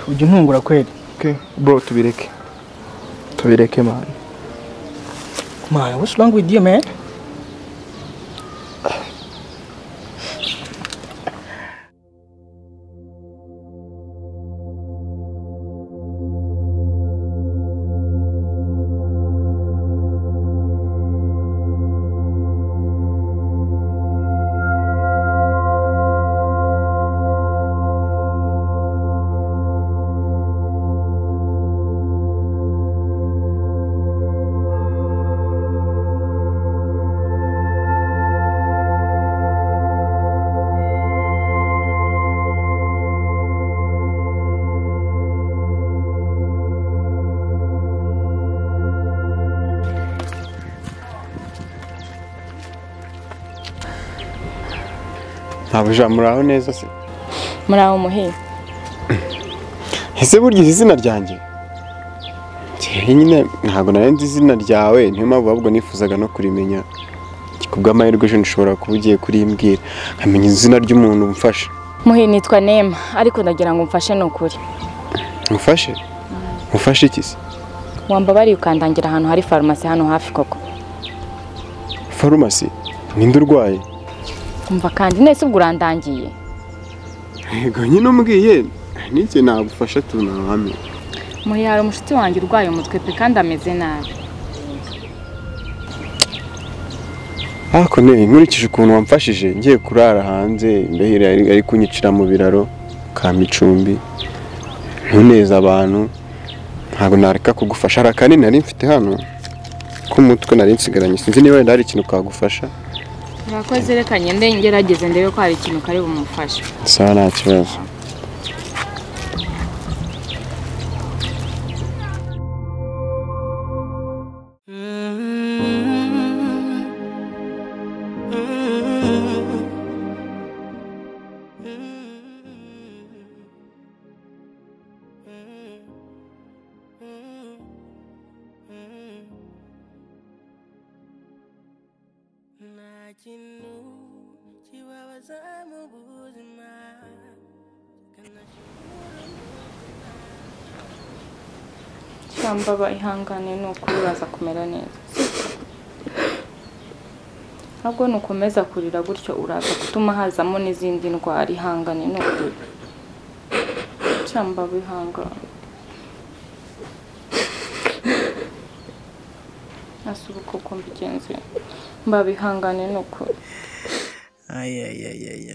ujye ntungura kweli. Okay bro, tubireke. Tubireke man. Man, what's wrong with you, man? Abuja muraho neza se? Muraho muhe. Ese buryo izina ryanje? Cye nyine ntago narenze izina ryawe ntima babwo nifuzaga no kurimenya. Kikubwa amahirwe je nshobora kubugiye kurimbwira. Kamenya izina ry'umuntu umfasha. Muhe nitwa Nema ariko ndagira ngo umfashe nokuri. Umfashe? Umfashe iki se? Wamba bari ukandangira ahantu hari farumasi hano hafi koko. Farumasi? Ninde urwaye? Umva kandi nese ugurandangiye. Yego nyine umbwiye n'iki nagufasha tunahame. Muhari umushitsi wanjye urwaye umutwe pe kandi ameze nabi. Ako ne nkurikije ukuntu wamfashije ngiye kurara hanze imbere ari kunyicira mu biraro ka micumbi. Ntuneze abantu ntago nareka kugufasha rakani nari mfite hano ku mutwe nari nsigaranye sinzi niba ndari ikintu kagufasha. Nakoze rekanye ndengerageze ndebe ko hari ikintu kare bumufasha. Sawa nta kibazo. Baba ihangane n'ukuraza kumera neza. Nabwo nukomeza kurira gutyo uraza gutuma hazamo n'izindi ndwara. Ihangane n'ukuri. Cyamba bihangane. Asubuko kombigenze. Mbabihangane n'ukuri. Ay.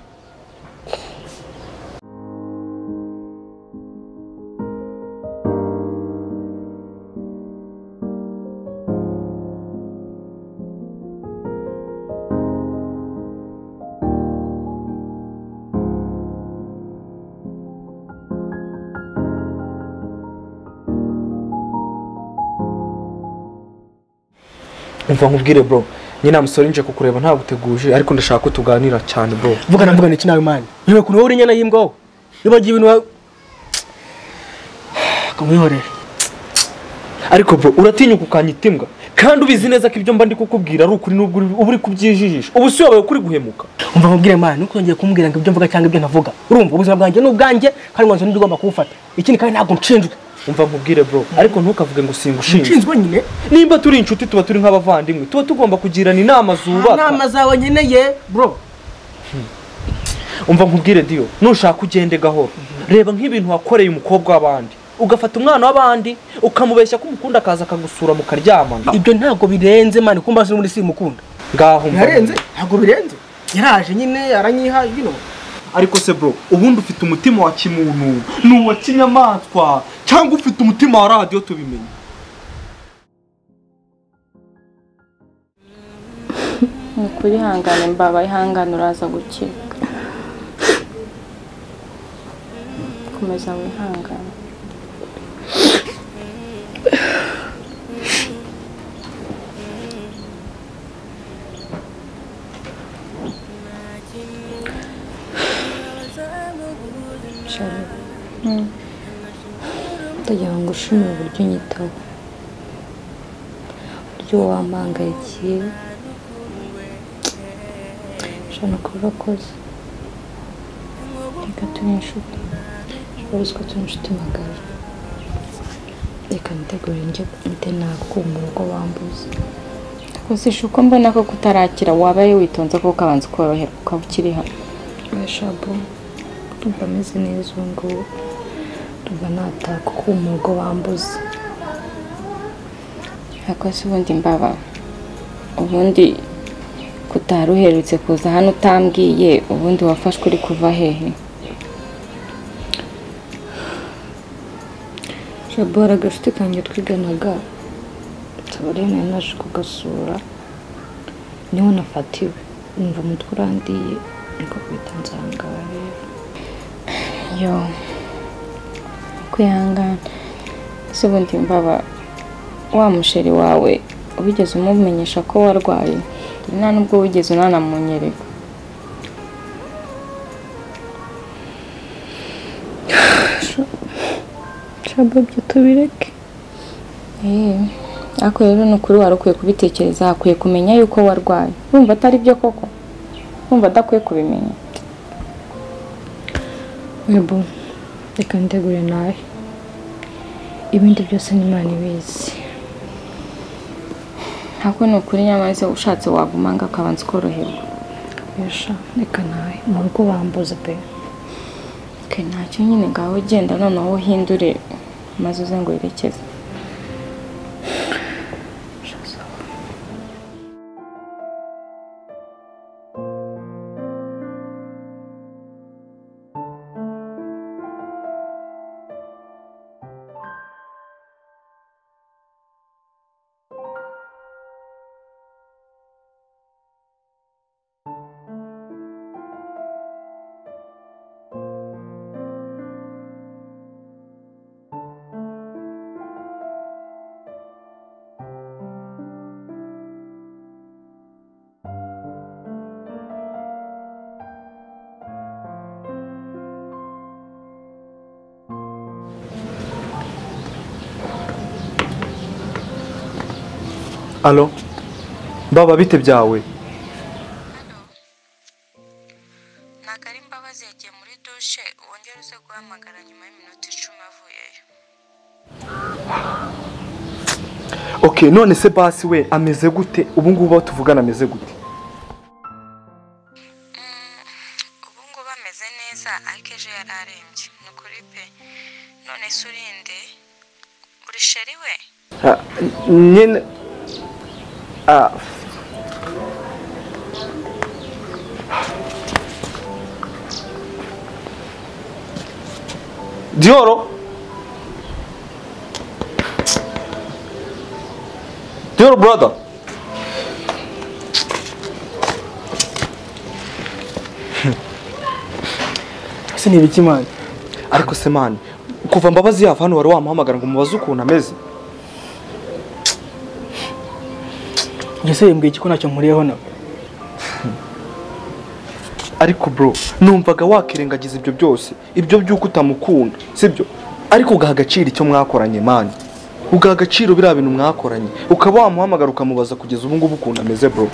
umva nkubwire bro, nyine amusore nje kukureba nta guteguje ariko ndashaka ko tuganira cyane bro. Vugana iki nawe man? Niwe kuno uri nyana yimbwa wowe. Nibagiye ibintu Kamwihorere. Ariko bro uratinya kukanyitimwa kandi ubizi neza ko ibyo mba ndi kukubwira ari ukuri n'ubwo uri kubyijijisha ubu si wabaye kuri guhemuka umva nkubwire mana nukongeye kumbwira ngo ibyo mvuga cyangwa ibyo navuga urumva ubuzima bwanjye n'ubwanjye kandi mwanzo ndi gomba kufata ikindi kandi ntabwo nshinjwe umva nkubwire bro ariko ntukavuge ngo singushinjwe nshinjwe nyine nimba turi inshuti tuba turi nk'abavandimwe tuba tugomba kugirana inama zubaka inama zawe nkeneye bro umva nkubwire dio nushaka kugende gahoro reba nk'ibintu wakoreye umukobwa w'abandi ugafata umwana w'abandi ukamubeshya ko umukunda kaza kagusura mu karyamana ibyo ntago birenze mani kumba se muri simukunda ngaho birenze ntago birenze yaraje nyine aranyiha bino ariko se bro ubundi ufite umutima wa kimuntu nuwa kinyamatwa cyangwa ufite umutima wa radio tubimenye nukuri hangane mbaba ihangana uraza gukira kumeza wihangana ndagira ngo ushime uburyo unyitaho uburyo wampangayikiye ushobora kuba akoze reka turi inshuti ushobora turi inshuti magara reka nitegure njye mite nakumva uko wambuze kuzisha uko mbona ko kutarakira wabaye witonze kuko kabanza ukoroherwa ukaba ukiri hano weshabo tuba meze neza ngo tuba nataka kumugo wambuze akose ubundi mbaba ubundi kutaruherutse kuza hano utambwiye ubundi wafashwe uri kuva hehe Shabora gashuti kanjye twiganaga tabarene naje kugasura niho nafatiwe umva umutwe urandiye niko bitanzanga rero yo kuyangana se bundi mbaba wa musheri wawe ubigeze umumenyesha ko warwaye nta nubwo ubigeze unanamunyereka shabwo tubireke ako rero n'ukuri wari ukwiye kubitekereza akwiye kumenya yuko warwaye wumva atari byo koko wumva adakwiye kubimenya Ebo, reka nitegure nawe. Ibindi byose ni Imana ibizi. Ntabwo ni ukuri nyamaze ushatse waguma ngo akabanza koroherwa. Yesha, reka nawe mu rugo wambuze pe. Okay, ntacyo nyine ngaho ugenda noneho uhindure maze uze ngo werekeze. Allo Baba bite byawe Na Karimba bazi yagiye muri douche wongera uze guhamagara nyuma y'iminota 10 avuyeyo Okay none se basi we ameze gute ubu ngubu tuvugana ameze gute Ubu ngubu ameze neza akeje yararembye nukuri pe none surinde uri sheri we nyine Dioro brother Sini biki man ariko se man kuva mbabazi yafa hano wari wamuhamagara ngo mubaze ukuntu ameze Ngese yembwiye kiko nacyo muriyeho nawe. Ariko bro, numvaga wakirengagiza ibyo byose, ibyo by'uko utamukunda, sibyo? ariko ugaha agaciro icyo mwakoranye mani, ugaha agaciro biriya bintu mwakoranye, ukaba wamuhamagara ukamubaza kugeza ubu ngubu ukuntu ameze bro.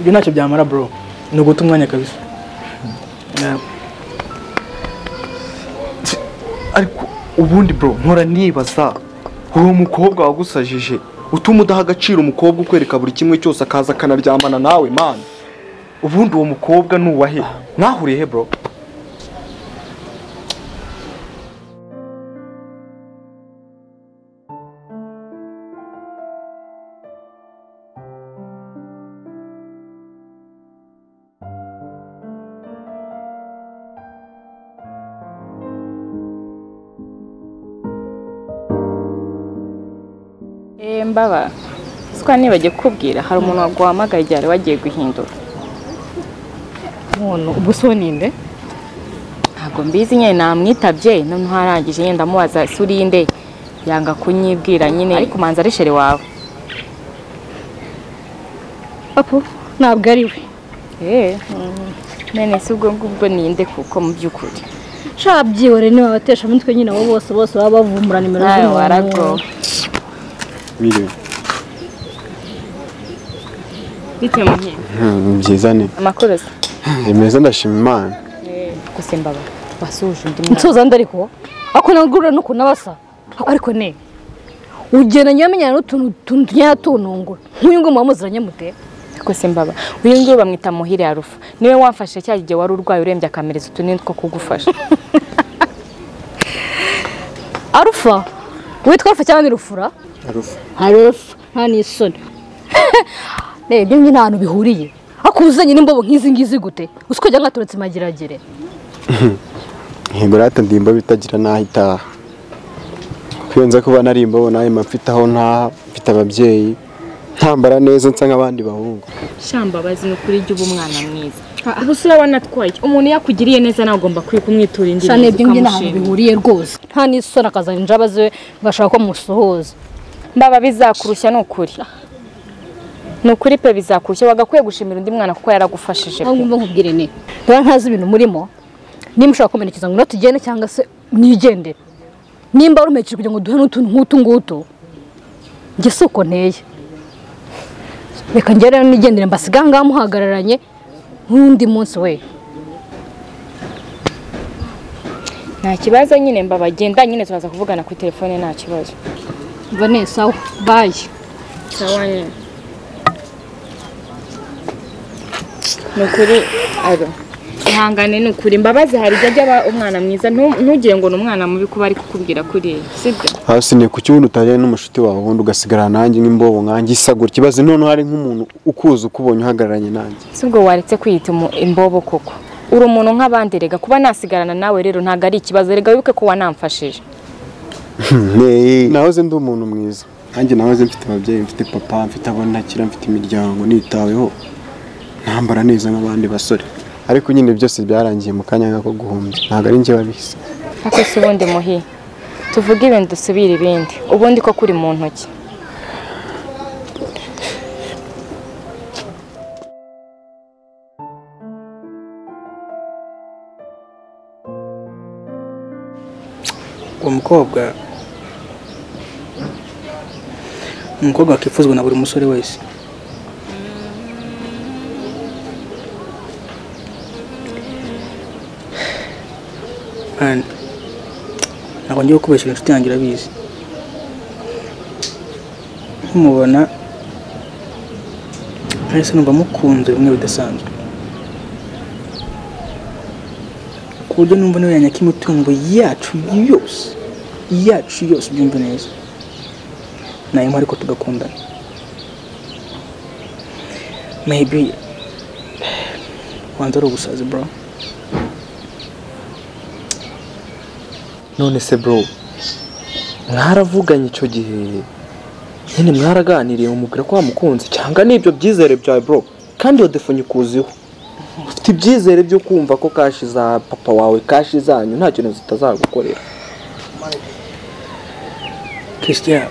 Ibyo ntacyo byamara bro, ni uguta umwanya kabisa. Ariko ubundi bro nkora nibaza uwo mukobwa wagusajije utuma udaha agaciro umukobwa ukwereka buri kimwe cyose akaza akanaryamana nawe mani, ubundi uwo mukobwa nuwahe? Mwahuriye he bro? Mbaba, siko nibagiye kukubwira hari umuntu waguhamagaye cyane wagiye guhindura. Umuntu ubusoninde? Ntago mbizi nyine namwitabye none harangije yenda mubaza surinde yanga kunyibwira nyine ariko manza reshere wawe. Apo ntabwo ari we. Nene subwo ngubwo ninde kuko mu byukuri. Sha byihore ni wabatesha mutwe nyine abo bose bose babavumbura nimero z'umuntu. Warago. Milieu. Bite muhiye. Mjezane. Amakoroza. Imeza ndashimana. Kusemba baba. Basuje ndimwe. Nsoza ndariko. Akona ngura nuko nabasa. Ariko ne. Ugena nyamenyana n'utuntu tunyatunongo. Nk'uyungo mwamuziranye mute. Kusemba baba. Uyungo bamwita muhire arufa. Niwe wamfashe cyagije wari urwaye urembya kamereza tunene two kugufasha. Arufa. Witwa arufa cyane rufura. Haruf hani son. Ne byo nyina hano bihuriye. Akuzanye nimbobo nkizi ngizi gute? Usiko jya ngatoretse magiragire. Ngirata ndimba bitagira nahita. Kwenza kuba narimbo naye mapfitaho nta mfita ababyeyi. Ntambara neza nsa nk'abandi bahungu. Shamba bazi no kuri jye ubumwana mwiza. Ubusura wanatwaye. Umuntu yakugiriye neza nagomba kwikumwitura indi. Shane byo nyina hano bihuriye rwose. Hani son akazanye njabaze bashaka ko musohoza. Mbaba bizakurusha nukuri. Nukuri pe bizakurusha wagakwiye gushimira undi mwana kuko yaragufashije. Ngumva nkubwire ne. Nta ntazi ibintu murimo. Nimushaka komerekeza ngo natugene cyangwa se nigendere. Nimba rumekije kugira ngo duhe n'utuntu nk'utu ngutu. Nge suko neye. Reka ngere nigendere mbasiga ngamuhagararanye n'undi munsi we. Nta kibazo nyine mbaba genda nyine turaza kuvugana ku telefone nta kibazo. Bane sawa baje sawa ne nokuri aro ihangane nokuri mbabazi hari jya umwana mwiza ntugire ngo n'umwana mubi kuba ari kukubwira kuri sibyo hasi ne ku cyuno utanye n'umushuti wawe wundi ugasigara nanjye n'imbobo nkanjye isagura kibazi none hari nk'umuntu ukuza ukubonye uhagararanye nanjye sibwo waretse kwita imbobo koko uri umuntu nk'abandi rega kuba nasigarana nawe rero ntago ari ikibazo rega wibuke ko wanamfashije. Ne nahoze ndi umuntu mwiza nanjye nahoze mfite ababyeyi mfite papa mfite abana nakira mfite imiryango nitaweho ntambara neza n'abandi basore ariko nyine byose byarangiye mu kanya nkako guhumba ntago ari nje babise ako sibundi muhi tuvuge ibintu dusubira ibindi ubundi ko kuri mu ntoki. Umukobwa akifuzwa na buri musore wese and ntabwo ngiye kubeshyira inshuti yanjye irabizi nk'umubona ariko numva mukunze bimwe bidasanzwe ku buryo numva niwe yanyaka imitungo yacu yose byumva neza nayo ariko tugakundana maybe wanzara ubusazi bro none se bro mwaravuganye icyo gihe nyine mwaraganiriye umubwira ko wamukunze cyangwa nibyo byizere byawe bro kandi yodefonye kuziho ufite ibyizere byo kumva ko kashi za papa wawe kashi zanyu nta kintu zitazagukorera Christian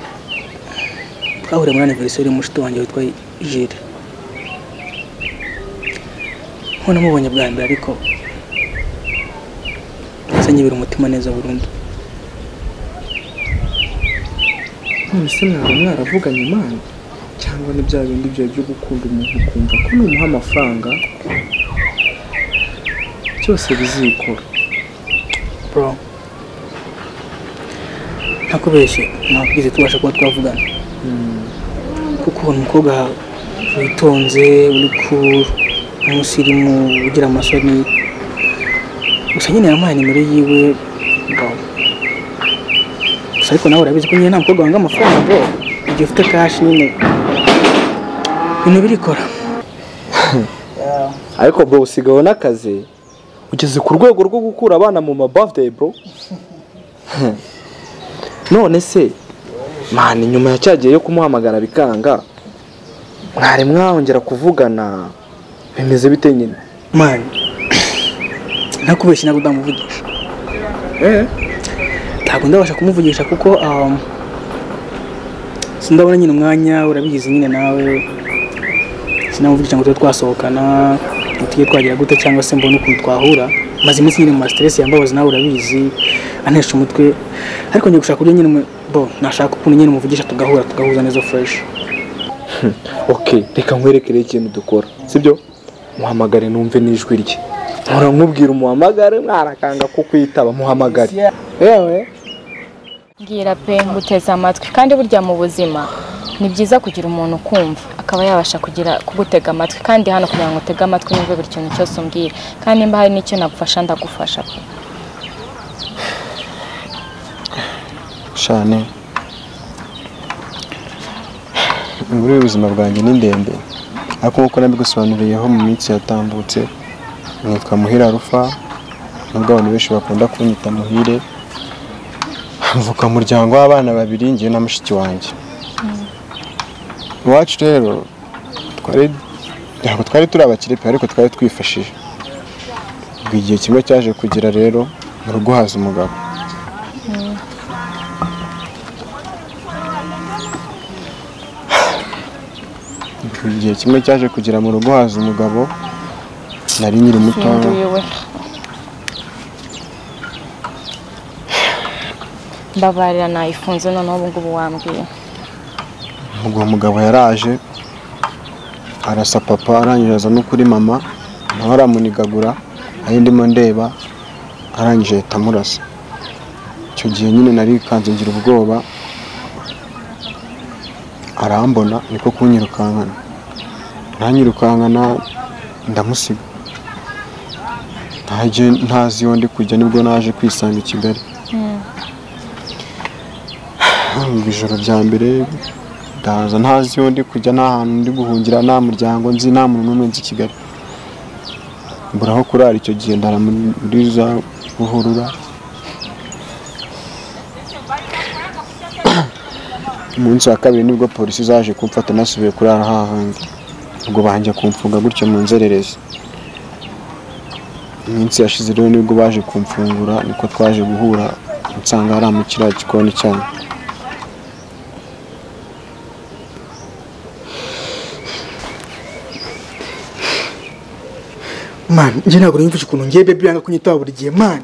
ahora mwana anniversaire mushito wanjye witwa Jire. namubonye bwa mbere ariko sanyibira umutima neza burundu. Nonese nawe mwaravuganye Imana cyangwa ni bya bindi byo gukunda umuntu ukumva ko numuha amafaranga cyose bizikora. Bro, nakubeshe nakubwize tubasha kuba twavugana. Kuko umukobwa witonze uri cool umusirimu ugira amasoni gusa nyine yamaye nimero yiwe. Gusa ariko nawe urabizi ko nyine nta mukobwa wanga amafaranga bro, igihe ufite cash nyine ibintu birikora. Ariko bro usigaho n'akazi ugeze ku rwego rwo gukura abana mu ma birthday bro. None se mani nyuma yacagiye yo kumuhamagara bikanga mwari mwahongera kuvugana bimeze bite nyine? Mani nakubeshye nabwo ndamuvugisha. Ntabwo ndabasha kumuvugisha kuko sindabona nyine umwanya urabigize nyine nawe sinamuvugisha ngo twasohokana tugiye twagira gute cyangwa se mbona ukuntu twahura. Maze iminsi nyine mu stress yambabaza nawe urabizi anesha umutwe ariko ngiye gushaka nyine bo nashaka ukuntu nyine umuvugisha tugahuza neza fresh. Okay, reka nkwerekere ikintu dukora sibyo, muhamagare numve n'ijwi rye nkora nkubwira umuhamagare mwarakanga kukwitaba muhamagare yewe ngira pe nguteza amatwi kandi burya mu buzima ni byiza kugira umuntu kumva akaba yabasha kugira kugutega amatwi kandi hano kugira ngo utega amatwi n'umve buri kintu cyose umbwira kandi mba hari n'icyo nagufasha ndagufasha cyane. Inkuru y'ubuzima bwanjye ni ndende ariko uko nabigusobanuriyeho mu minsi yatambutse nitwa Muhira Rufa nubwo abantu benshi bakunda kunyita Muhire mvuka umuryango w'abana babiri ngiye na mushiki wanjye. Iwacu rero twari turi abakirepe ariko twari twifashije ubwo igihe kimwe cyaje kugira rero mu rugo haza umugabo. Igihe kimwe cyaje kugira mu rugo haza umugabo nari nyiri muto mbabarira nayifunze none ubu ngubu wambwiye. Uwo mugabo yaraje arasa papa aranyiraza no kuri mama nawe aramunigagura ari ndimo ndeba arangije tamurasa. Icyo gihe nyine nari kanze ngira ubwoba arambona niko kunyirukankana nanyirukankana ndamusiga ntazi yo ndi kujya nibwo naje kwisanga i Kigali. Ijoro rya mbere ndaza ntazi yo ndi kujya nta hantu ndi guhungira nta muryango nzi nta muntu n'umwe nzi i Kigali mburaho kurara. Icyo gihe ndara muri za Buhurura umunsi wa kabiri nibwo polisi zaje kumfata nasubiye kurara hahandi ubwo banje kumfunga gutyo mu nzererezi. Iminsi yashize rero nibwo baje kumfungura niko twaje guhura nsanga ari mu kiriya gikoni cyane. Man, njye ntabwo nimvuje ukuntu ngiye baby yanga kunyitaba buri gihe man.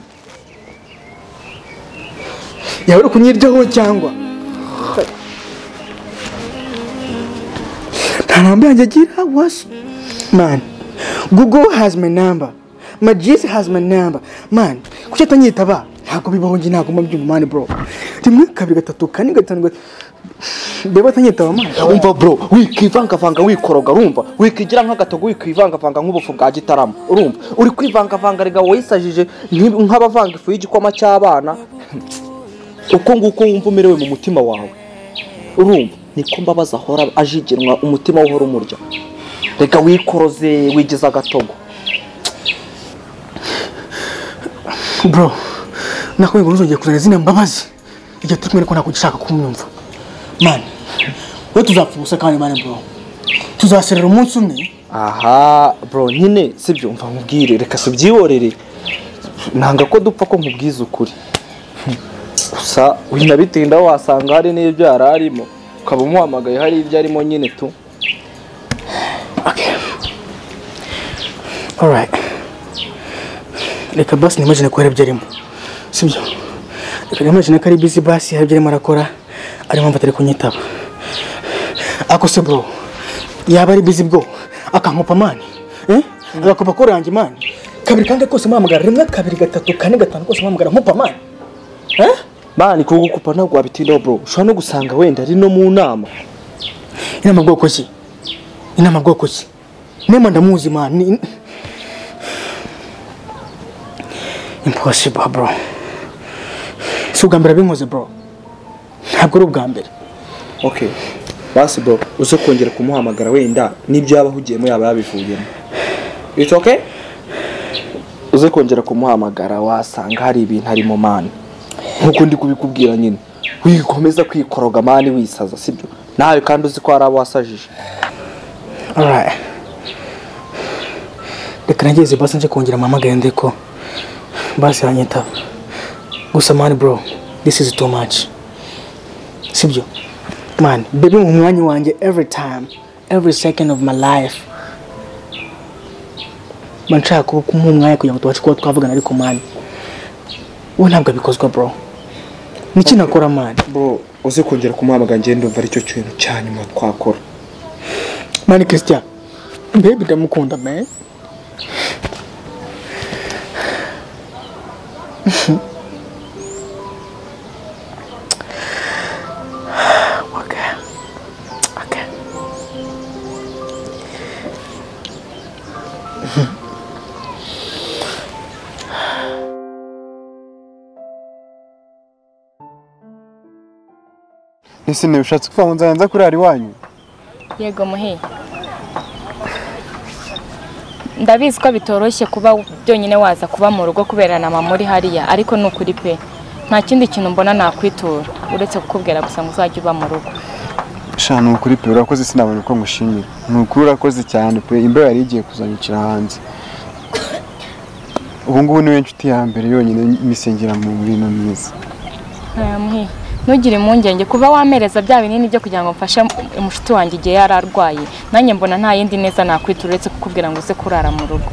Yawe uri kunyiryaho cyangwa man, Google has my number. My GC has my number. Man, kucha tani itaba. Hako biba hongi na kuma mjumba mani bro. Timu kabiri gatatu kani gatanu. Deba tani itaba man. Umba bro, wikivanga vanga wikoroga rumba. Wikigira nk'agatogo wikivanga vanga nk'ubufuga gitaramo. Rumba. Uri kwivanga vanga rega wayisajije nk'abavanga ifu y'igikoma cy'abana. Uko nguko wumvumerewe mu mutima wawe. Rumba. Niko mbabaza ahora ajigenwa umutima uhora umurya reka wikoroze wigeza gatogo bro nako nguruzongeye kuzana zina mbabazi igihe tukumere ko nakugishaka kumyumva man we tuzapfusa kandi man bro tuzaserera umunsi umwe. Aha bro nyine sibyo mva nkubwire reka subyiborere nanga ko dupfa ko nkubwiza ukuri gusa winabitinda wasanga hari n'ibyo yararimo ukaba umuhamagaye hari ibyo arimo nyine tu. Okay, all right. reka basi nimagine ko yarabyarimo sibyo reka nimagine ko ari busy basi yarabyarimo arakora arimo mfatare kunyitaba akose bro yaba ari busy bwo akankopa mani agakopa koranje mani kabiri kandi kose mamagara rimwe kabiri gatatu kane gatanu kose mamagara nkopa mani bani kugukupa ntabwo wabitinda bro ushobora no gusanga wenda ari no mu nama inama bwoko ki inama bwoko ki nema ndamuzi mani impossible bro sugambira binkoze bro ntabwo rubgambira okay basi bro uzo kongera kumuhamagara wenda nibyo yabahugiyemo yaba yabivugiyemo it's okay uzo kongera kumuhamagara wasanga hari ibintu ari mu mani nkuko ndi kubikubwira nyine wikomeza kwikoroga mani wisaza sibyo nawe kandi uzi ko arabo wasajije all right dekrangeze basi nje kongera mama gende ko basi anyita gusa mani bro this is too much sibyo man baby umwanyi wanje every time every second of my life man cha ko kumumwaye kugira ngo tubashikwa twavugana ariko mani uwo ntabwo bikozwa bro niki nakora mani bro uze kongera kumwamaga nje ndumva ari cyo kintu cyane mu twakora mani Christian baby ndamukunda man Okay. Nisi ne ushatse kuva nzanza kuri ari wanyu? Yego muhe. Ndabizi ko bitoroshye kuba byonyine waza kuba mu rugo kuberana mama muri hariya ariko nukuri pe nta kindi kintu mbona nakwitura uretse kukubwira gusa ngo uzajye uba mu rugo shano kuri pe urakoze sinabonye ko ngushimira nukuri urakoze cyane pe imbeho yari igiye kuzanyukira hanze ubu ngubu niwe nshuti ya mbere yonyine imisengera mu bintu myiza nugire impungenge kuba wamereza bya binini byo kugira ngo mfashe umushuti wanjye igihe yararwaye nanjye mbona nta yindi neza nakwituretse kukubwira ngo se kurara mu rugo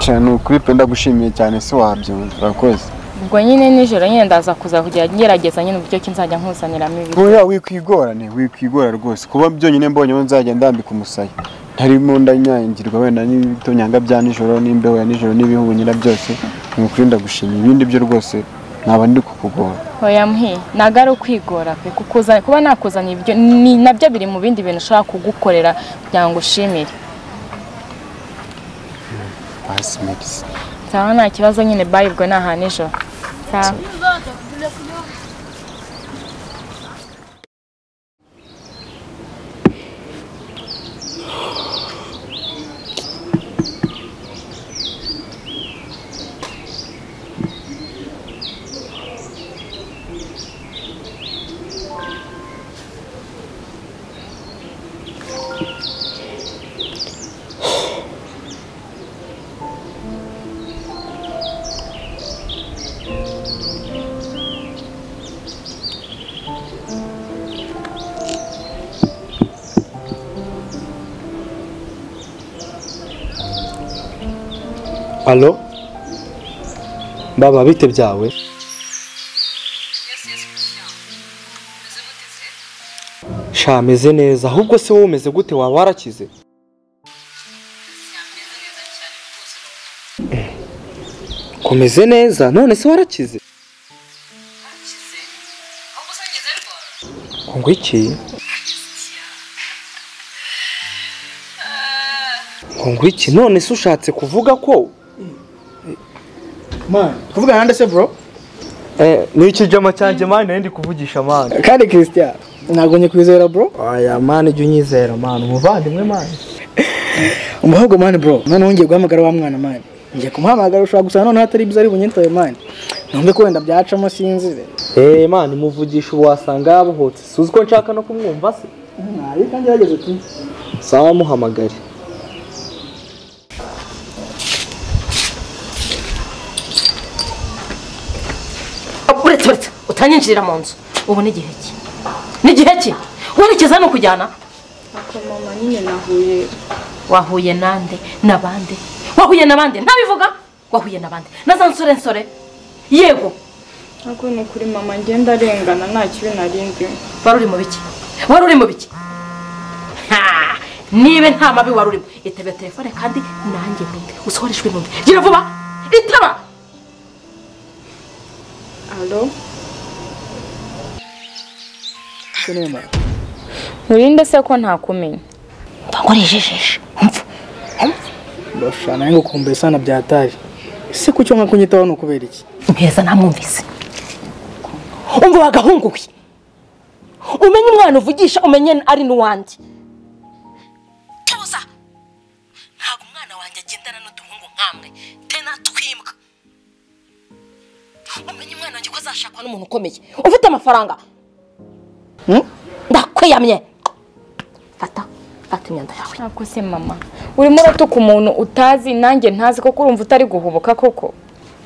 cyane kuri pe ndagushimiye cyane se wabyumva urakoze ubwo nyine nijoro nyine ndaza kuza kugira ngerageza nyine uburyo kinzajya nkusaniramo ibintu oya wikwigora rwose kuba byonyine mbonye nzajya ndambika umusaya ntarimo ndanyangirwa wenda n'ibitonyanga bya nijoro n'imbeho ya nijoro n'ibihubunyira byose nukuri ndagushimiye ibindi byo rwose naba ndi kukugora oya mhi nagara kwigora pe kukuza kuba nakuzanye ibyo ni nabyo biri mu bindi bintu ushaka kugukorera byango ushimire basi mix sawa nta kibazo nyine bayi bwo nahanejo sawa Hello? Baba, bite byawe? Yes, Christian. Sha meze neza. Ahubwo se wowe umeze gute wa warakize? Komeze neza. None se warakize? Warakize. Ahubwo se ngeze rwose. Kongo iki? Kongo iki? None se ushatse kuvuga ko man, kuvuga hande se bro? Ni kijoma cyanje man ndi kuvugisha man. Kandi Christian, nagonye kwizera bro? Aya man jyu nyizera man, umuvandimwe man. Umuhago man bro, none wongeye guhamagara wa mwana man. Ngiye kumuhamagara ushaka gusa none hatari biza ari bunyintoye man. Numbe ko wenda byacamo sinzire. Man muvugisha wasanga yabohotse. Suzi ko nshaka no kumwumva se. Nayi kandi yageze tu. Sawa muhamagara. Utanyinjira mu nzu ubu ni gihe ki werekeza no kujyana ako mama nyine nahuye wahuye nande nabande ntabivuga wahuye nabandi nazansore nsore yego ako ni kuri mama ngenda rengana nakibe narindi waruri mu biki ha nibe nta mabi waruri itebe telefone kandi nanjye nduke usoreshwe nduke gira vuba itaba allo sinema urinde se ko nta kumenya bangorejejeje Bafana yangu kumbe sana byataje. Ese kucyo nka kunyitaho no kubera iki? Mpeza namwumvise. Umva wagahunguki. Umenye umwana uvugisha umenye ari nuwandi. Kabuza. Ntago umwana wanje agendana no duhungu nkamwe tena twimka. Umenye umwana wanje ko zashakwa n'umuntu ukomeye. Ufite amafaranga. Ndakwiyamye. Fata. Atinyanda yawe nakose mama uri muratu ku muntu utazi nanjye ntazi ko kurumva utari guhubuka koko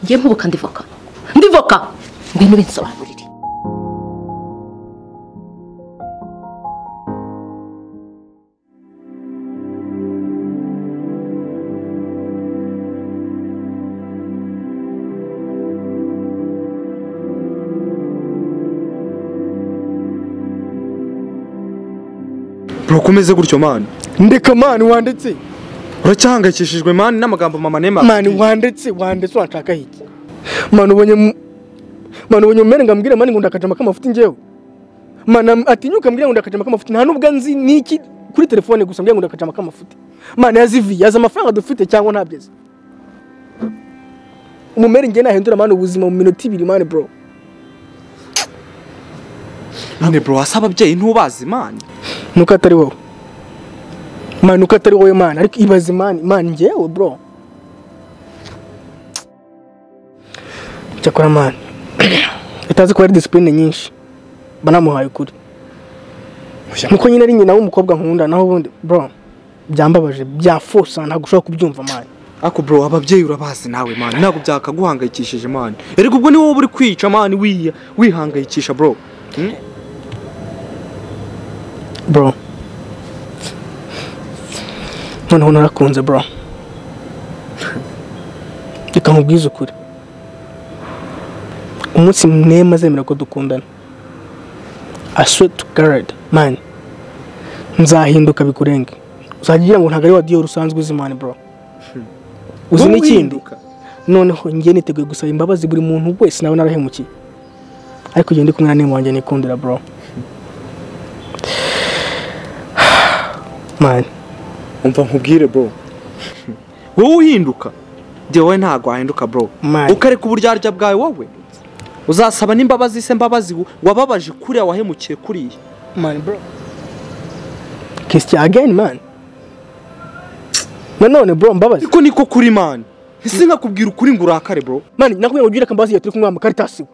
ngiye mpubuka ndivoka ngwino binsobanurire Rukomeze gutyo man ndeka man wanditse uracahangayikishijwe man namagambo mama nema man wanditse wataka hiki man ubonye merenga mbwira man ngunda kajama kama futi njewe man atinyuka mbwira ngunda kajama kama futi nta nubwa nzi niki kuri telefone gusa mbwira ngunda kajama kama futi man yazivi yaza amafaranga dufite cyangwa ntabyeze umumerenge nahindura man ubuzima mu minota 2 man bro Ane bro asaba bye ntubazi man nukatari wowe man ukatari wowe man ariko ibazi man njewe bro cyakora man itazi ko ari discipline nyinshi banamuhaye kuri nuko nyine ari nyina w'umukobwa nkunda naho ubundi bro byambabaje byafosa nta gushaka kubyumva man ako bro ababyeyi urabazi nawe man nako byakaguhangayikishije man ariko ubwo ni wowe uri kwica man wihangayikisha bro Bro, noneho narakunze bro. Reka nkubwize ukuri. Umunsi nemazemera ko dukundana. I swear to God, man. Nzahinduka bikurenge. Uzagira ngo ntago ari wa Dior usanzwe uzimana bro. Uzini kinduka. Noneho ngiye niteguye gusaba imbabazi buri muntu wese nawe narahemukiye. Ariko ngiye ndi kumwe na nemo wanjye nikundira bro. Man umva nkubwire bro wowe uhinduka jewe ntago ahinduka bro ukareka uburyarya bwawe wowe uzasaba nimbabazi se mbabazi wababaje kuri wahemukiye kuri man bro kiss again man none bro mbabazi iko niko kuri man isi nakubwira ukuri ngurakare bro man nakuye ugira kambazi yaturi kumwama karitasi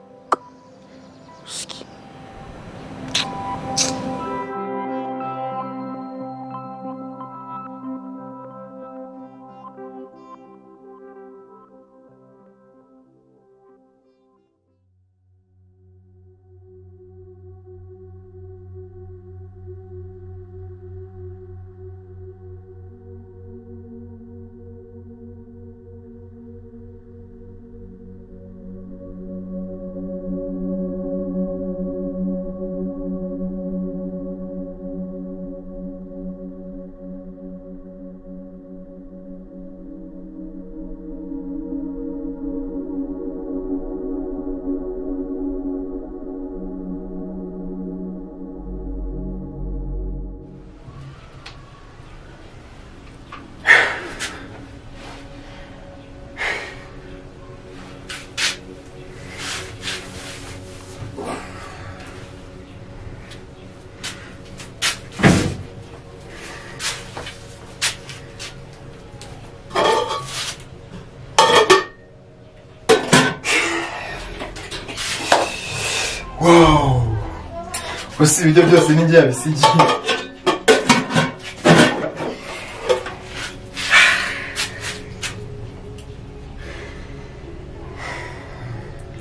Gusa ibyo byose ni njye abisigiye.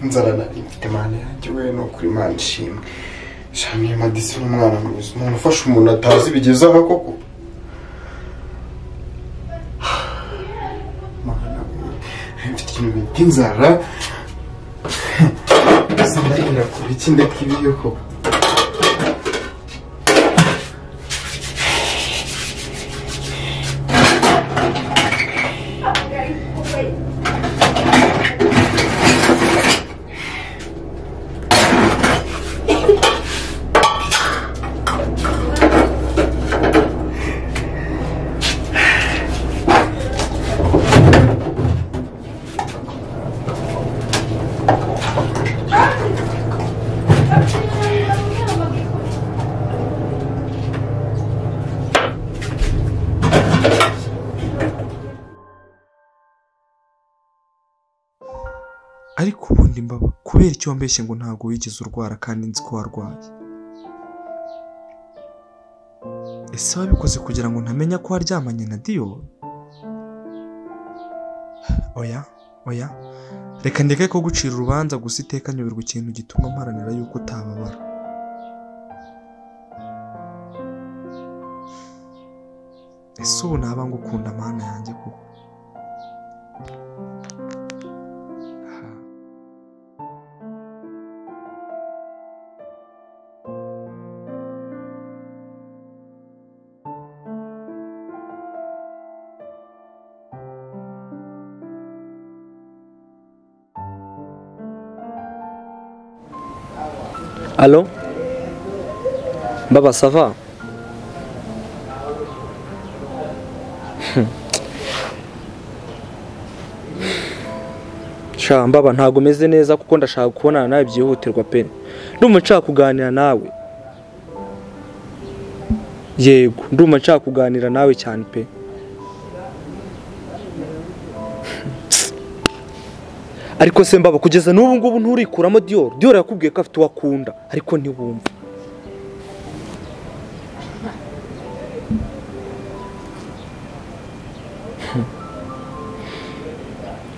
Nzara nari mfite yanjye we no kuri Imana ishimwe. Shamye madisi umwana mwiza umuntu ufasha umuntu atazi bigeze aho koko. Mfite ikintu kinzara sindagenda kubikinde kibiyo ko ariko ubundi mbaba kubera icyo wambeshye ngo ntago wigize urwara kandi nzi ko warwaye ese wabikoze kugira ngo ntamenya ko waryamanye na Dio oya oya reka ndeke ko gucira urubanza gusa iteka nyobirwa ikintu gituma mparanira yuko utababara ese ubu naba ngukunda mana yanjye kuko Allô Baba, ça va Cha Baba ntago meze neza kuko ndashaka kubonana nawe byihutirwa pe Ndumva nshaka kuganira nawe Yego ndumva nshaka kuganira nawe cyane pe Ariko se mbaba kugeza n'ubu ngubu nturikuramo Dior yakubwiye ko afite wakunda ariko ntiwumva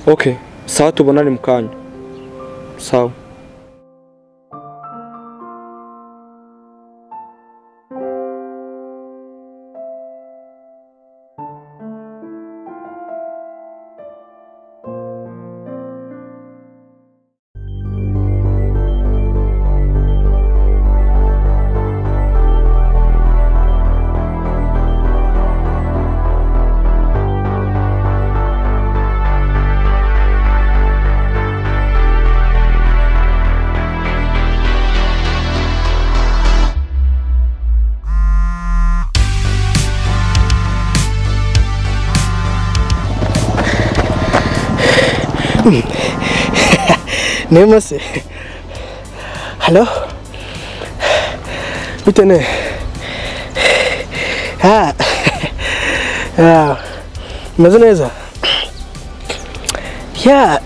Okay sawa tubonane mu kanya sawa Name se Hello Bitene Ha Ah Mazeneza Ya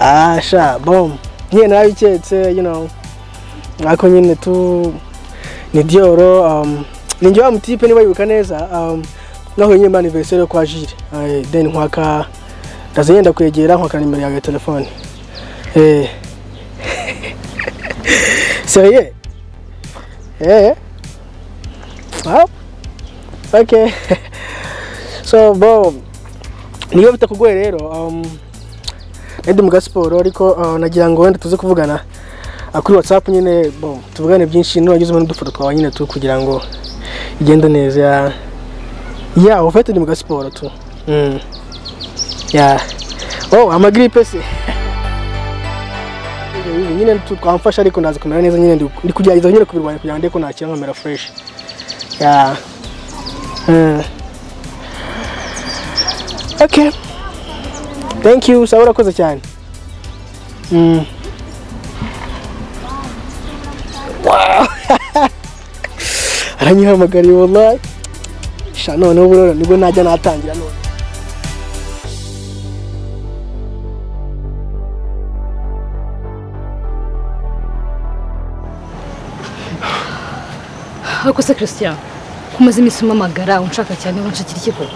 Ah sha bom Nye na wichetse you know Ako nyine tu ni Dioro ninjwa mtipe niba yukaneza naho nyine anniversaire kwa Jiri then nkwaka Ndazenda kwegera nkakana nimero ya telefone. Eh. Sérieux? Eh. Wow. Okay. So boom. Niyo bitakugwe rero ndi mu gasiporo ariko nagira ngo wenda tuze kuvugana kuri WhatsApp nyine boom tuvugane byinshi n'abagize mu dufoto twa nyine tu kugira ngo igende neza. Yeah, ofete ndi mu gasiporo tu. Yeah. Oh, I'm a grip person. You need to come fresh. I recognize the name. You could either you could wipe your deco natural and fresh. Yeah. Okay. Thank you. Saura Kozachan. Wow. I knew how my girl would like. Shano, no, no, no, no, no, no, no, no, Ako se Christian, kumaze imisuma magara unshaka cyane unshakira iki koko?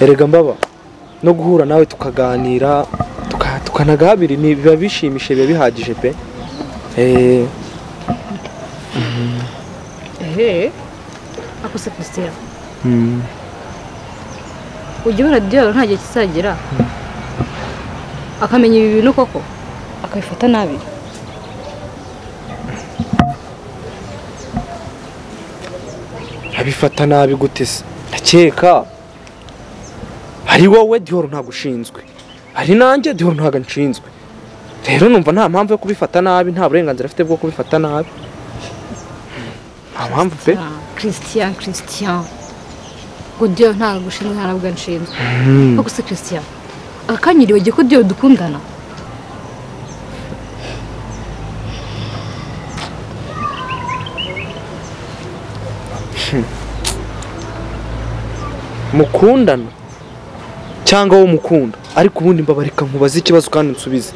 Erega mbaba no guhura nawe tukaganira tukanagabira ni biba bishimishe biba bihagije pe. Ako se Christian. ujya ubararyohera nta gihe kizagira akamenya ibi bintu koko akabifata nabi abifata nabi gutese nakeka hari wowe Dior ntagushinzwe hari nanjye Dior ntaganshinzwe rero numva nta mpamvu yo kubifata nabi nta burenganzira afite bwo kubifata nabi nta mpamvu pe Christian Dior ntagushinzwe ntaganshinzwe kuko se Christian akanyiriwe giko Dior dukundana mukundana cyangwa wo mukunda ariko ubundi mbabarika nkubaza ikibazo kandi nsubize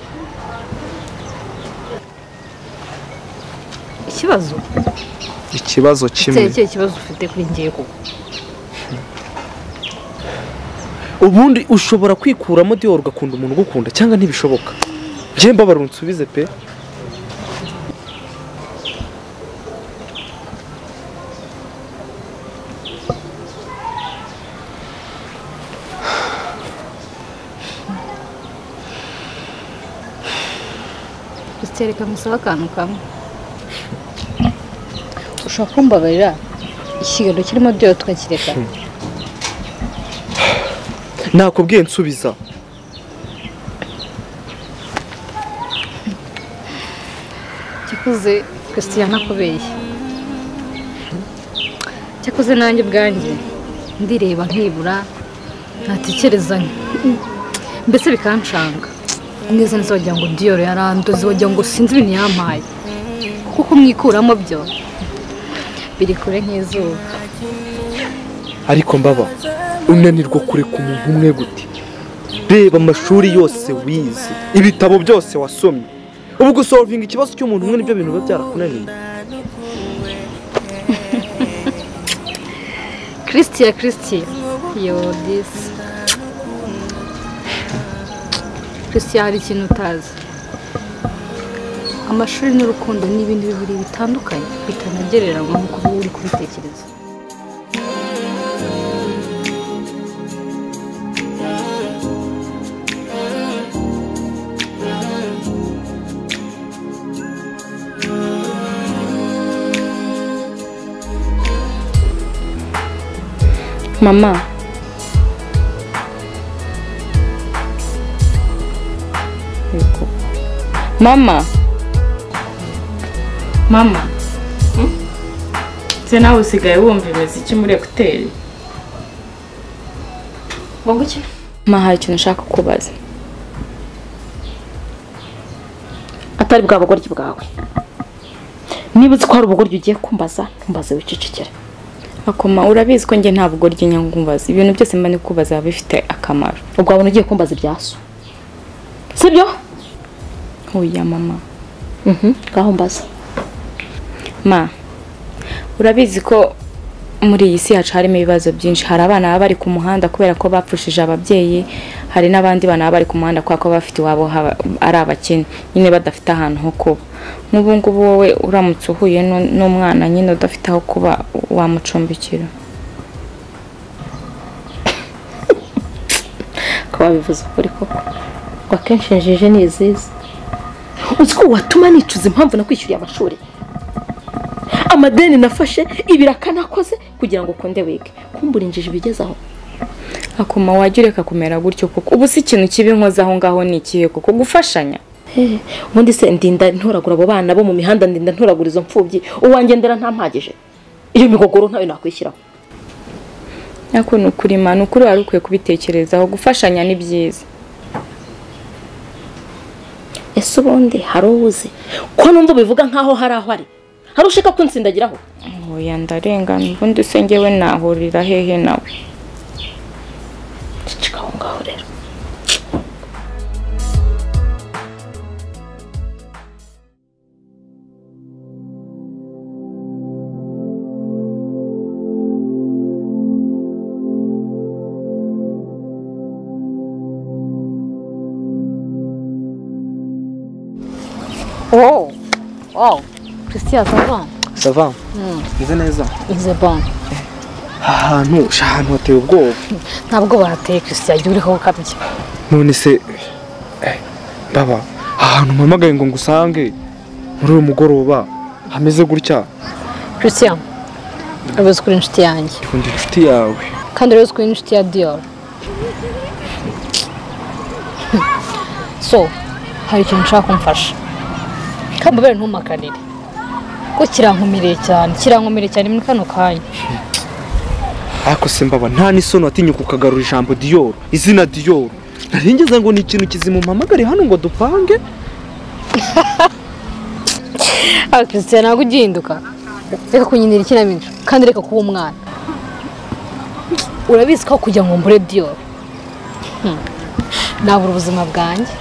ikibazo kimwe cye kibazo ufite kuri ngiye koko ubundi ushobora kwikuramo Dior ugakunda umuntu ugukunda cyangwa ntibishoboka ngiye mbabarira nsubize pe Reka musaba akantu kamwe ushobora kumbabarira ikiganiro kirimo Dior tukakireka nakubwiye nsubiza cyakuze Christian nakubeye cyakuze nanjye bwanjye ndireba nkibura ntatekereza mbese bikancanga neza nzojya ngo Dior yarandoze wajya ngo sinzi ibintu yampaye kuko mwikuramo byo biri kure nk'izuba ariko mbaba unanirwa kure ku muntu umwe gute reba amashuri yose wize ibitabo byose wasomye ubu gusolvinga ikibazo cy'umuntu umwe nibyo bintu byarakunaniye Christian yo this Christian hari ikintu utazi amashuri n'urukundo n'ibindi bibiri bitandukanye bitanagereranywa nk'uko uri kubitekereza Mama Mama Nze nawe usigaye wumva imeze iki muri ekuteri Bongo iki Mahaye ikintu nshaka kubaza Atari bwa bugoryi bwawe Niba uzi ko hari ubugoryi ugiye kumbaza mbaze wicicikira Akoma urabizi ko nge nta bugoryi nyangumbaza ibintu byose mba nikubaza bifite akamaro ubwo abona ugiye kumbaza ibyaso Sibyo Oya mama ngaho mbaza ma urabizi ko muri iyi si yacu harimo ibibazo byinshi hari abana baba bari ku muhanda kubera ko bapfushije ababyeyi hari n'abandi bana baba bari ku muhanda kubera ko bafite iwabo ari abakene nyine badafite ahantu ho kuba n'ubu ngubu wowe uramutse uhuye n'umwana nyine udafite aho kuba wamucumbikira ko babivuze ukuri koko ngo akenshi injiji ni izizi Uziko watuma nicuza impamvu nakwishyuriye amashuri amadeni nafashe ibiraka nakoze kugira ngo konde wege kumbura injije bigezaho akoma wajyureka kumera gutyo koko ubu si ikintu kibi nkoza aho ngaho nikiye koko gufashanya ubundi se ndinda ntoragura abo bana bo mu mihanda ndinda ntoragura izo mpfubyi uwangendera nta mpagije iyo migogoro ntayo nakwishyiraho nako nukuri mana ukuri wari ukwiye kubitekerezaho gufashanya ni byiza Ese ubundi haruze ko numva bivuga nkaho hari aho ari harushika kunsindagiraho oya ndarengana ubundi usengewe nahurira hehe nawe cikaho ngaho rero Christian, ça va? Ça va. Ils sont bons. ahantu shahantu hateye ubwoba ntabwo barateye Christian ajye uriho kabye none se baba ahantu mpamagaye ngo ngusange muri uyu mugoroba hameze gutya Christian abaze kuri inshuti yanjye kundi inshuti yawe kandi rero kuri inshuti ya Dior so hari ikintu nshaka kumfasha kamba bere ntumakanire ko kirankomere cyane muri kano kanya ako simbaba nta nisono atinyu kukagarura ijambo Dior izina Dior naringeze ngo ni ikintu kizima mpamagare hano ngo dupange ako Christian aguginduka reka kunyinira ikinamico kandi reka kuba umwana urabise ko kujya ngo mbure Dior nabura ubuzima bwanjye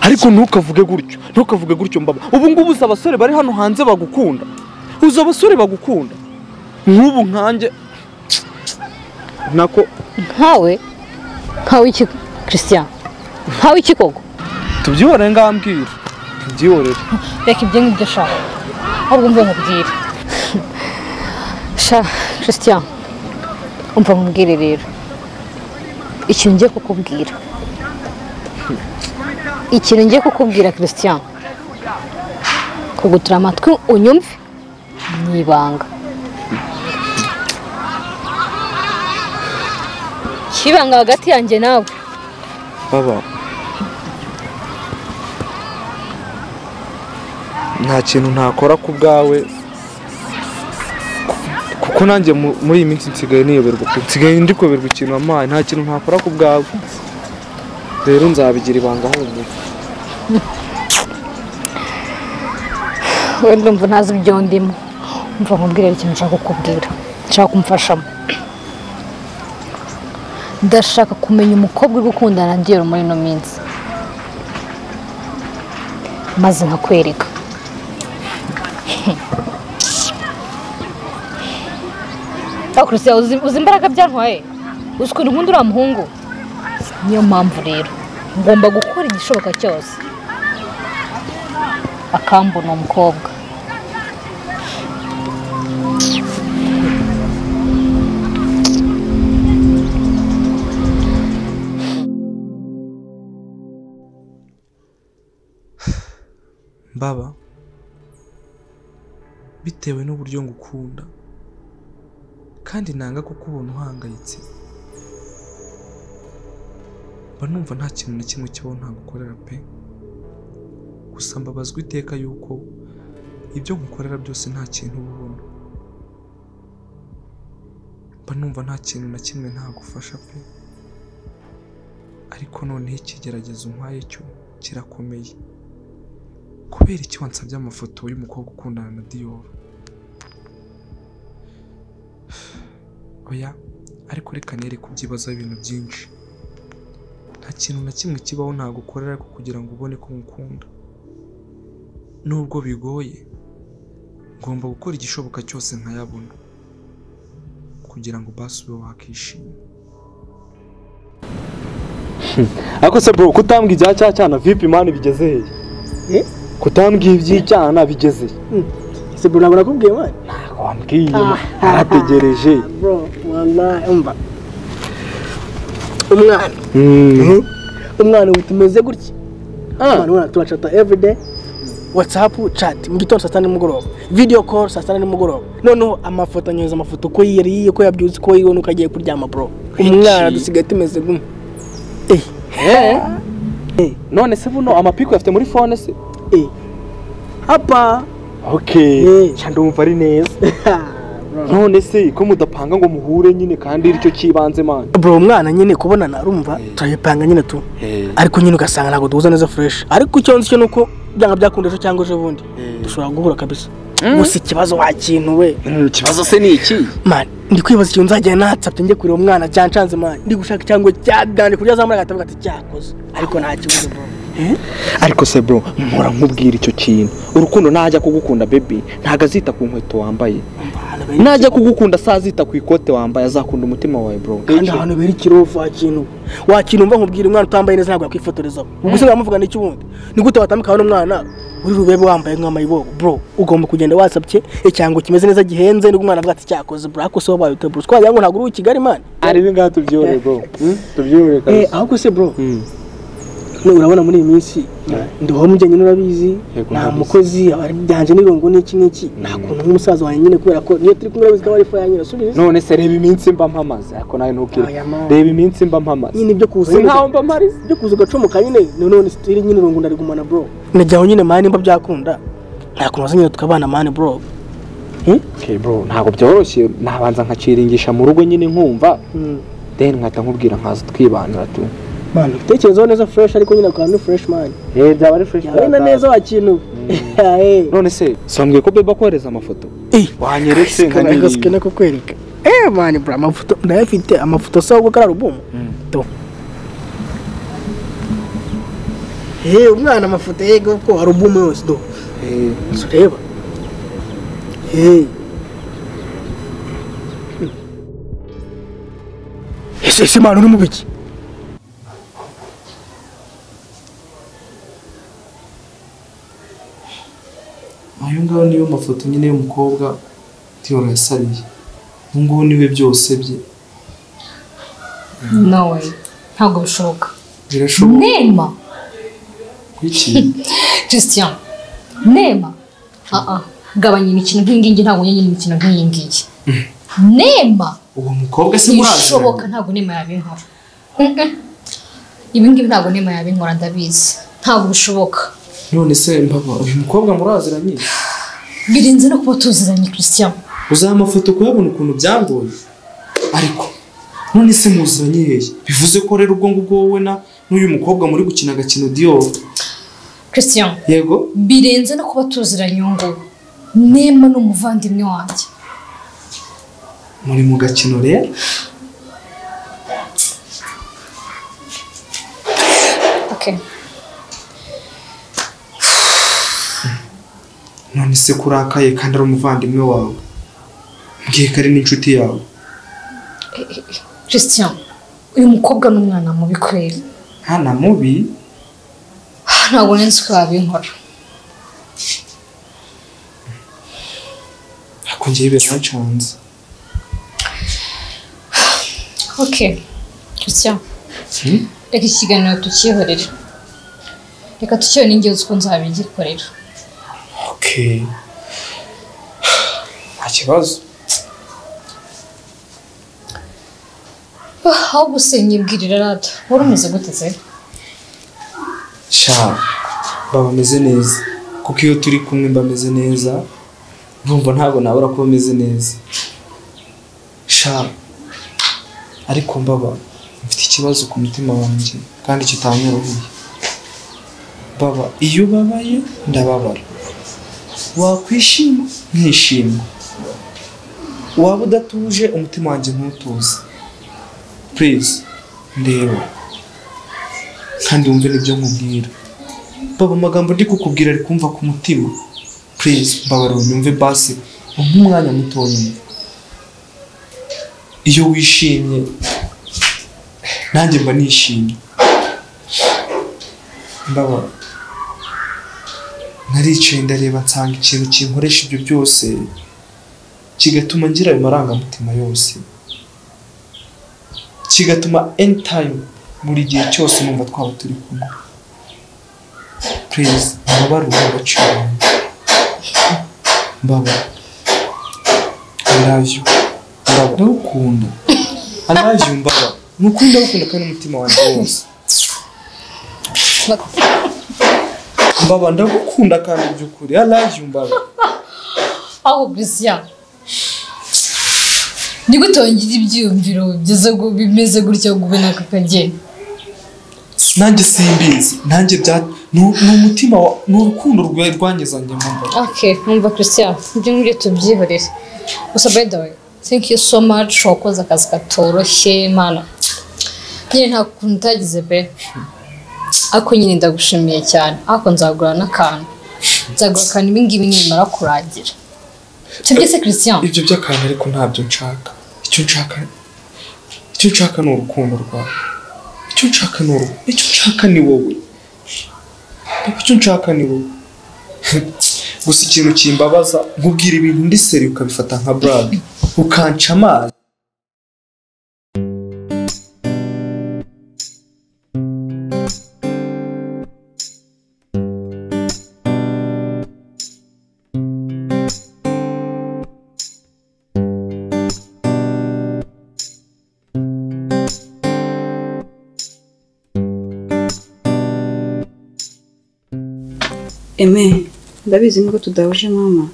ariko ntukavuge gutyo mbaba ubu ngubu abasore bari hano hanze bagukunda uza abasore bagukunda nk'ubu nkanjye nako nkawe iki Christian nkawe iki koko tubyihorere ngambwira tubyihorere reka ibyo ngibyo shaka ahubwo mvuye nkubwire sha Christian umva nkubwire rero ikintu ngiye kukubwira Christian kugutira amatwi unyumve n'ibanga kibanga hagati yanjye nawe baba nta kintu ntakora ku bwawe kuko nanjye muri iyi minsi nsigaye ndikoberwa ikintu amaye nta kintu ntakora ku bwawe rero nzabigira ibanga ahubwo wenda mvu ntazi ibyo ndimo mva nkubwire ikintu nshaka kukubwira nshaka kumfashamo ndashaka kumenya umukobwa ugukundana na Dior muri no minsi maze nkakwereka Christian uzi imbaraga byantwaye uzi ukuntu nkunda uriya muhungu niyo mpamvu rero ngomba gukora igishoboka cyose akambona umukobwa baba bitewe n'uburyo ngukunda kandi nanga kukubona uhangayitse mba numva nta kintu na kimwe kibaho ntagukorera pe gusa mbabazwa iteka yuko ibyo nkukorera byose nta kintu ubona mba numva nta kintu na kimwe ntagufasha pe ariko none ikigeragezo umpaye cyo kirakomeye kubera iki wansabye amafoto y'umukobwa ukundana na Dior oya ariko reka nereka kubyibaza ibintu byinshi nta kintu na kimwe kibaho ntagukorera kugira ngo ubone ko nkukunda nubwo bigoye ngomba gukora igishoboka cyose nkayabona kugira ngo basube wakishima ako se bro kutambwi bya cyana vipi mani bigeze he kutambwi iby'icyana bigeze se bro nabarakubwiye mani nakambwiye arategereje bro wallahi umva umwana utumeze gutya umwana ubona tubacata every day WhatsApp chat mugitondo saa 7 nimugoroba video call saa 7 nimugoroba noneho amafoto nyoza amafoto ko yari ko yabyuze ko yibona ukagiye kuryama bro umwana dusigaye tumeze gume none se buno amapiko afite muri phone se apa okay cyandumva ari neza none se ko mudapanga ngo muhure nyine kandi iricyo kibanze man bro umwana nyine kubonana arumva turayipanga nyine tu ariko nyine ugasanga ntago duhuza neza fresh ariko cyonzi cyo nuko byanga byakundesho cyangwa je bundi dushobora guhura kabisa musi kibazo wakintu we kibazo se ni iki man ndi kwibaza cyo nzajya natsapye nge kurira umwana cyancanze man ndi gushaka cyangwa cyadane kurya zamara gatavuga ati cyakoze ariko nta kibazo bro ariko se bro mpora nkubwira icyo kintu urukundo najya kugukunda baby ntagazita ku nkweto wambaye najya kugukunda sazita ku ikote wambaye azakunda umutima wawe bro kandi hano beri kirofu akintu wakintu mba nkubwira umwana utambaye neza ntabwo yakwifotorezaho ubwo se ngamuvuga n'iki wundi ni gute watamika hano umwana uri rubebe wambaye nkama ibo bro ugomba kugenda WhatsApp cye icyango kimeze neza gihenze n'ubwo mwana bwati cyakoze bro akose bayo table twa yango ntaguru Kigali man ari binga tubyore bro tubyore kandi ahubwo se bro urabona muri iyi minsi nduho mujyanye n'urabizi na mukozi abari byanje nirongo n'iki n'iki nakuntu nk'umusaza wanye nyine kubera ko niyo turi kumwe n'abizi ka wifi yanyira subize none se reba iminsi mba mpamaza ako nayo ntukire reba iminsi mba mpamaza nyine byo kuza nkaho mba mparize byo kuza gacumuka nyine none turi nyine rongo ndari gumana bro najyaho nyine mani mba byakunda nakuntu zanyine tukabana mani bro okay bro ntago byoroshye nabanza nkaciringisha mu rugo nyine nkumva then nkata nkubwira nkaza twibanira tu man tekerezo neza fresh ariko nyina kwa fresh man byaba ari fresh cyane neza wakintu none se sambwe ko beba kohereza amafoto wanyeretse nkani gaske nako kwereka man bra amafoto ndayafite amafoto so go kara rubumu to umwana amafoto yego ko harubumu yose do sureba ese man uri mubiki ayo ngaho niyo mafoto nyine y'umukobwa tiyo yasariye ngo niwe byose bye nawe ntago bishoboka birashoboka nema kwiki Christian nema gabanye imikino nkingi ntago nyine imikino nkingi nema uwo mukobwa se murazi bishoboka ntago nema yabinkora ibingi ntago nema yabinkora ndabizi ntago bishoboka none se mpapa uyu mukobwa muraziranye birinze no kubotuziranye Christian uzama amafoto kubona ukuntu byangoye ariko none se muziranye hehe bivuze ko rero ubwo ngubwo wowe na n'uyu mukobwa muri gukina agakino Dior Christian yego birinze no kubatuziranye ngo nema no muvandimwe wanjye muri mu gakino rero okay none se kurakaye kandi ari umuvandimwe wawe ngiye kare n'inshuti yawe Christian uyu mukobwa n'umwana mubi kweli hana mubi ntabwo nzi ko abinkora akungiye birancanze okay Christian reka ikiganiro tukihorere reka tukibone ingezo uko nzabigikorera okay achibazo aho gusenyibwirira rata urumeze guteze sha baba meze neza kuko iyo turi kumwe mbameze neza ndumva ntago nabura ko bameze neza sha ariko mbaba mfite ikibazo ku mutima wanjye kandi kitanyoroheye baba iyo babaye ndababara wakwishima nkishima waba udatuje umutima wanjye ntutuze please ndeba kandi umve n'ibyo nkubwira baba amagambo ndi kukubwira ari kumva ku mutima please mbabara unyumve basi umwanya mutoya iyo wishimye nanjye mba nishimye mbabara naricaye ndareba nsanga ikintu kinkoresha ibyo byose kigatuma ngira ayo marangamutima yose kigatuma any time muri gihe cyose numva twaba turi kumwe please mbabarire agaciro baba I love you baba ndagukunda I love you baba nkunda gukunda kandi umutima wanjye wose baba ndagukunda kandi byukuri alaje umbaba aho Christian nigutongira ibyumviro byeze go bimeze gutyo gube nakakaje nanjye simbizi nanjye bya n'umutima n'urukundo rwawe rwanyezanye mumba okay numva Christian ibyo ngire tubyihorere gusa by the way thank you so much wakoze akazi katoroshye mana nyine nta kuntagize pe ako nyine ndagushimiye cyane ako nzagura nakana nzagura kandi ibingibi nimara kuragira cyangwa Christian ibyo by'akana ariko ntabyo nshaka icyo nshaka ni urukundo rwawe icyo nshaka ni wowe gusa ikintu kimbabaza nkubwira ibintu ndi seri ukabifata nka brag ukanca amazi. Eme, ndabizi ngo tudahuje mama,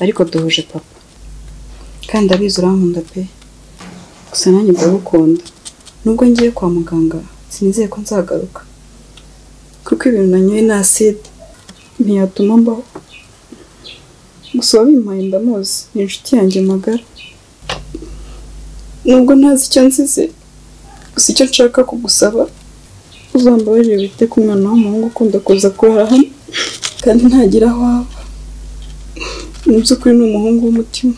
ariko duhuje papa. Kandi ndabizi urankunda pe. Gusa nanjye ndagukunda. Nubwo ngiye kwa muganga, sinizeye ko nzagaruka. Kuko ibintu nanyoye na acid ntiyatuma mbaho. Gusa wabimpaye ndamuzi, ni inshuti yanjye magara. Nubwo ntazi icyo nzize, gusa icyo nshaka kugusaba, uzambabarire wite ku mwana w'umuhungu ukunda kuza kurara hano. Kandi ntagira aho aba. Mu by'ukuri ni umuhungu w'umutima.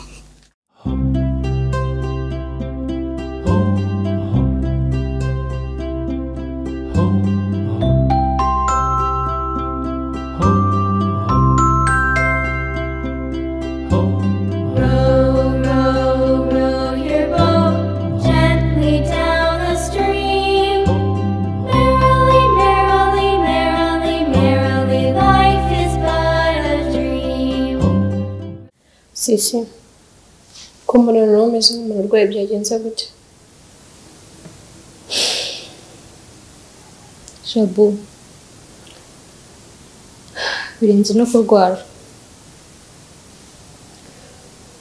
Sisi, kumbuka nilomeza mwanangu ebyagenza gute. Shabu, birinzi no kugwara.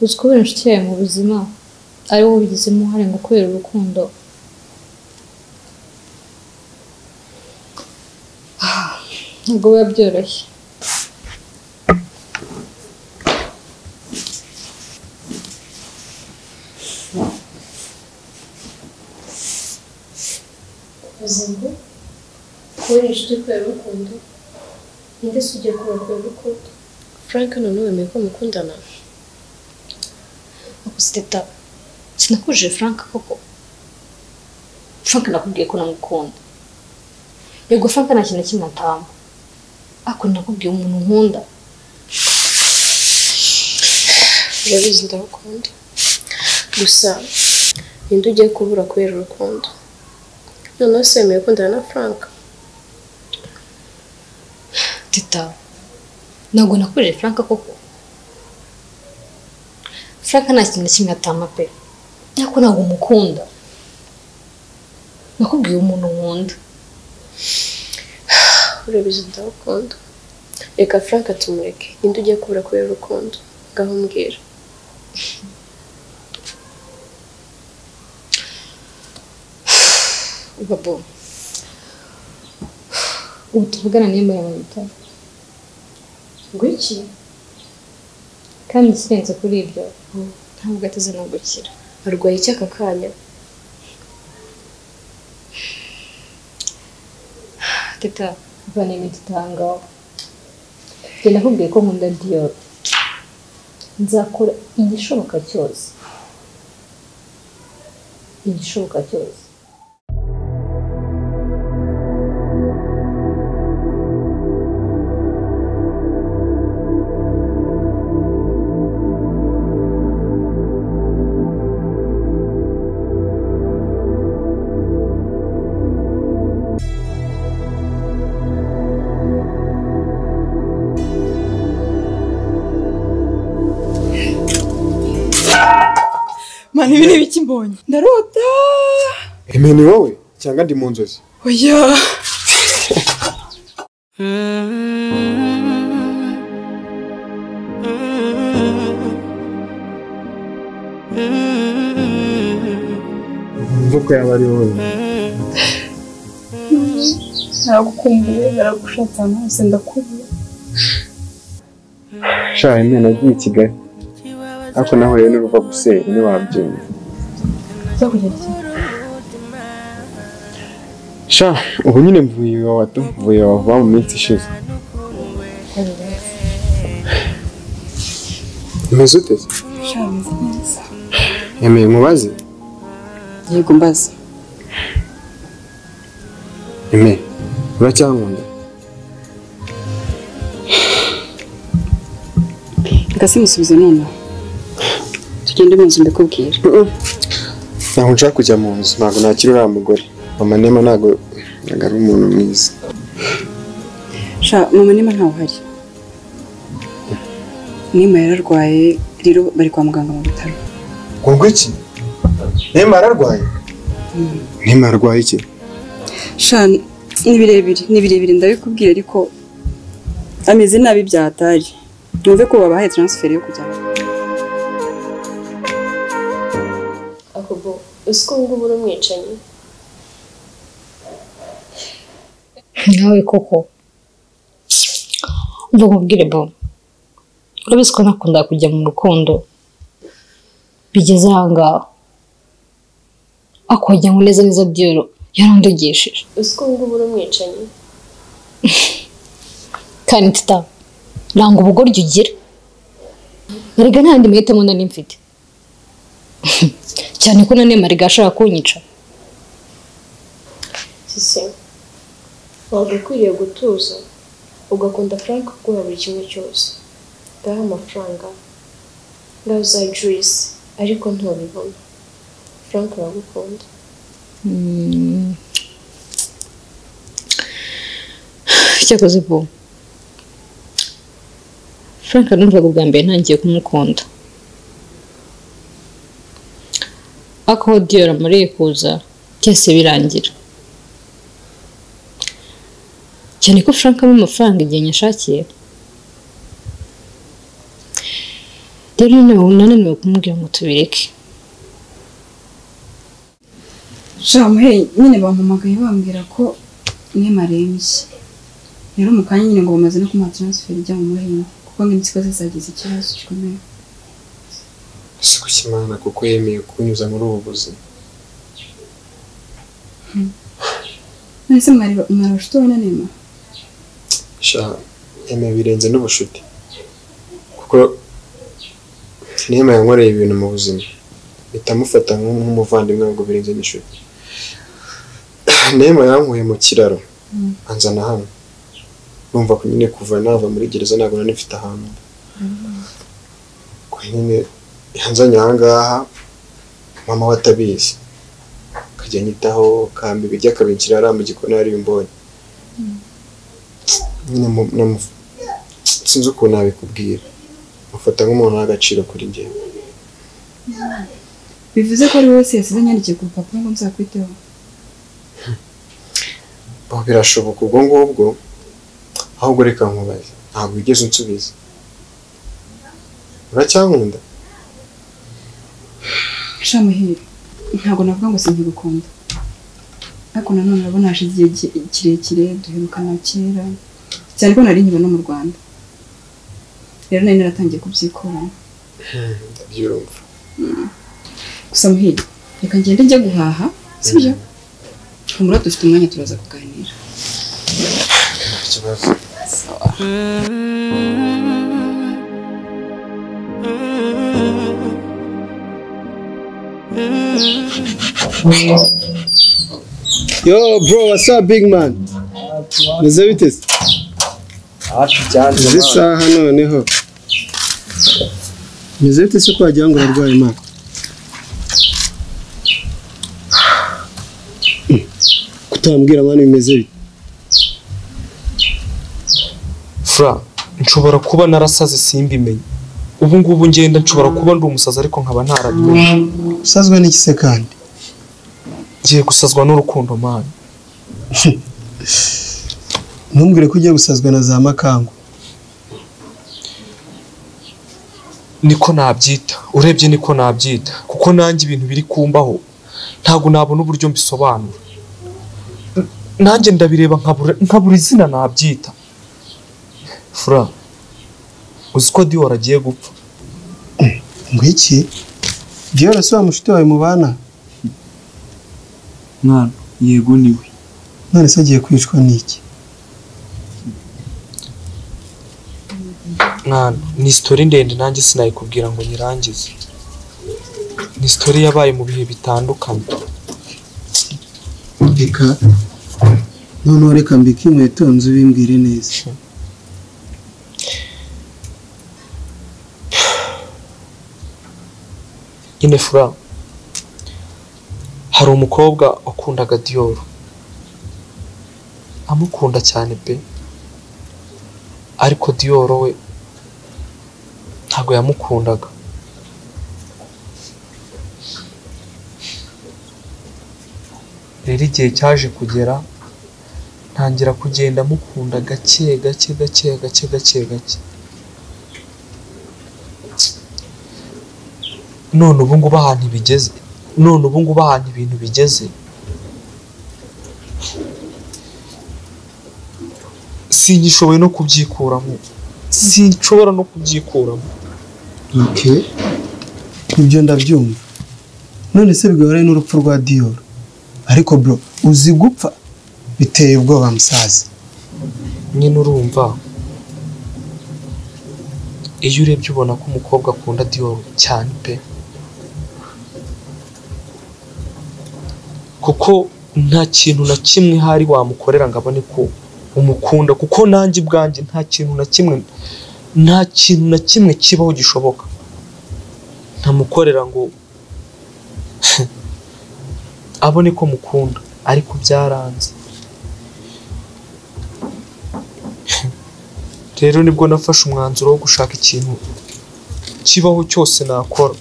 Uzikubira inshuti yawe mu buzima, ari wowe ubigizemo uruhare ngo kubera urukundo. Ntabwo biba byoroshye. Uzingu, kwenye shuti kwa mkundu, hindi suje kwa mkundu. Franka nonuwe mekwa mkunda na. Wako siteta, sinakuje Franka koko. Franka nakugie kuna mkundu. Yego Franka na chinachima tamu. Ako nakugie umunu hunda. Levi zinda mkundu. Gusa, ninduje kubura kweru mkundu. Noneho se mewe kundana na Franka. Teta, ntabwo nakurije Franka koko. Franka nta kintu na kimwe atama pe. Ariko ntabwo mukunda. Nakubwiye umuntu nkunda. Urebeje ndagukunda. Reka Franka tumureke. Ninde ugiye kubura kubera urukundo. Ngaho mbwira. Babo, utuvugana n'imba ya mabitaro. Gukira. Kandi sinenze kuri ibyo, ntabwo gateze no gukira. Arwaye icyaka kanya. Teta, bane mitanga. Njye nakubwiye ko nkunda Dior. Nzakora igishoboka cyose. Igishoboka cyose. Ibi ni biki mbonye ndarota emeni wowe cyangwa ndi mu nzozi oya uko yabari wowe nagukumbuye naragushaka nose ndakubura sha imena agiye Kigali ako naho yene ruva gusera ni wabyinye sha ubu nyine mvuye watu mvuye wava mu minsi ishize mezute sha mezute yeme mubaze yego mbaze yeme uracyangunda Kasi musubize none. Tugende mu nzu ndakubwira. Naho nshaka kujya mu nzu ntago nakirura mugore. Mama Nema ntago agara umuntu mwiza. Sha Mama Nema ntaho hari. Nema yararwaye rero bari kwa muganga mu bitaro. Ngo iki? Nema yararwaye? Nema yararwaye iki? Sha ni birebire ndabikubwira ariko ameze nabi byatari. Nuve ko babahaye transfer yo kujya. Akobo, usko ngubura umwicanye. Nawe koko. Ndagubwire bo. Urabisiko nakunda kujya mu rukundo. Bigeze hanga. Akojya ngo neza neza byoro yarandogeshije. Usko ngubura umwicanye. Kandi tita. Lango bugoryo ugira. Mariga nta ndi mwete muna nimfite. Cyane ko none Mariga ashaka kunyica. Sisi. Wagukwiriye gutuza. Ugakunda Frank kuko buri kimwe cyose. Gaha amafaranga. Gaza Joyce ariko ntubibona. Frank aragukunda. Cyakoze bo. Frank numvaga ubwa mbere ntangiye kumukunda. Ako Diora murekuza cyese birangira. Cyane ko Frank amwe amafaranga igihe nyashakiye. Dore nananiwe kumubwira ngo tubireke. Jamhei nyine bampamagaye bambwira ko mwimarembye. Rero mu kanya nyine ngo bamaze no kuma transfer ijya mu Muhima. Kuko ngisikose zagize ikibazo gikomeye. Sikukimana kuko yemeye kunyuza muri ubu buzima. Nese mwarashutona Nema. Sha yemeye birenze n'ubushuti. Kuko Nema yankoreye ibintu mu buzima. Bitamufata nk'umuvandimwe ngo birenze n'ishuti. Nema yankuye mu kiraro. Anzana hano. Numva ko nyine kuva nava muri gereza nago nanifite ahantu. Ko nyine yanzanye ahangaha mama watabizi. Kajya nyitaho kambi bijya kabikira aramba igikona ari umbonye. Nyine sinzi uko nabikubwira. Mufata nk'umuntu w'agaciro kuri njye. Bivuze ko ari wese yasize nyandikiye ku papuro ngo nzakwiteho. Bo birashoboka ubwo ngubwo. Ahubwo reka nkubaze ntabwo igeze nsubiza. Uracyankunda? Shamahiri ntabwo navuga ngo sinkigukunda. Ariko nanone urabona hashize igihe kirekire duherukana kera. Cyane ko nari nkiba no mu Rwanda. Rero nari naratangiye kubyikorana. Ndabyumva. Gusa Mahiri reka ngende njye guhaha sibyo? Kumura dufite umwanya turaza kuganira. Yo, bro, what's up, big man? Is it this? This hano niho. Is it this kwa jango rwa ima? Kutambira mani imeze bite? Fra, nshobora kuba narasaze simbimenye. Ubu ngubu ngenda nshobora kuba ndi umusazi ariko nkaba ntarabimenye. Usazwe n'iki se kandi? Ngiye gusazwa n'urukundo mana. Ntumbwire ko ugiye gusazwa na za makango. Niko nabyita, urebye niko nabyita kuko nanjye ibintu biri kumbaho ntago nabona uburyo mbisobanura. Nanjye ndabireba nkabura izina nabyita. Fra, uziko Diora agiye gupfa. Ngwiki? Diora so amushite wawe mubana. Mwana, yego niwe. None se agiye kwicwa niki? Mwana, ni story ndende nanjye sinayikubwira ngo nyirangize. Ni story yabaye mu bihe bitandukanye. Bika. None reka mbiki inkweto nzu bimbwire neza. Nyine Fura, hari umukobwa ukundaga Dior, amukunda cyane pe, ariko Dior we ntabwo yamukundaga. Rero igihe cyaje kugera ntangira kugenda mukunda gake. None ubungubu ahantu bigeze, ibintu bigeze, sinyishoboye no kubyikuramo, Okay, ibyo ndabyumva. None se bigahura n'urupfu rwa Dior? Ariko bro, uzi gupfa biteye ubwoba musaza. Nyine urumva, iyo urebye ubona ko umukobwa akunda Dior cyane pe, kuko nta kintu na kimwe hari wamukorera ngabone ko umukunda, kuko nanjye bwanjye nta kintu na kimwe kibaho gishoboka ntamukorera ngo abone ko mukunda, ariko byaranze. Rero nibwo nafashe umwanzuro wo gushaka ikintu kibaho cyose nakora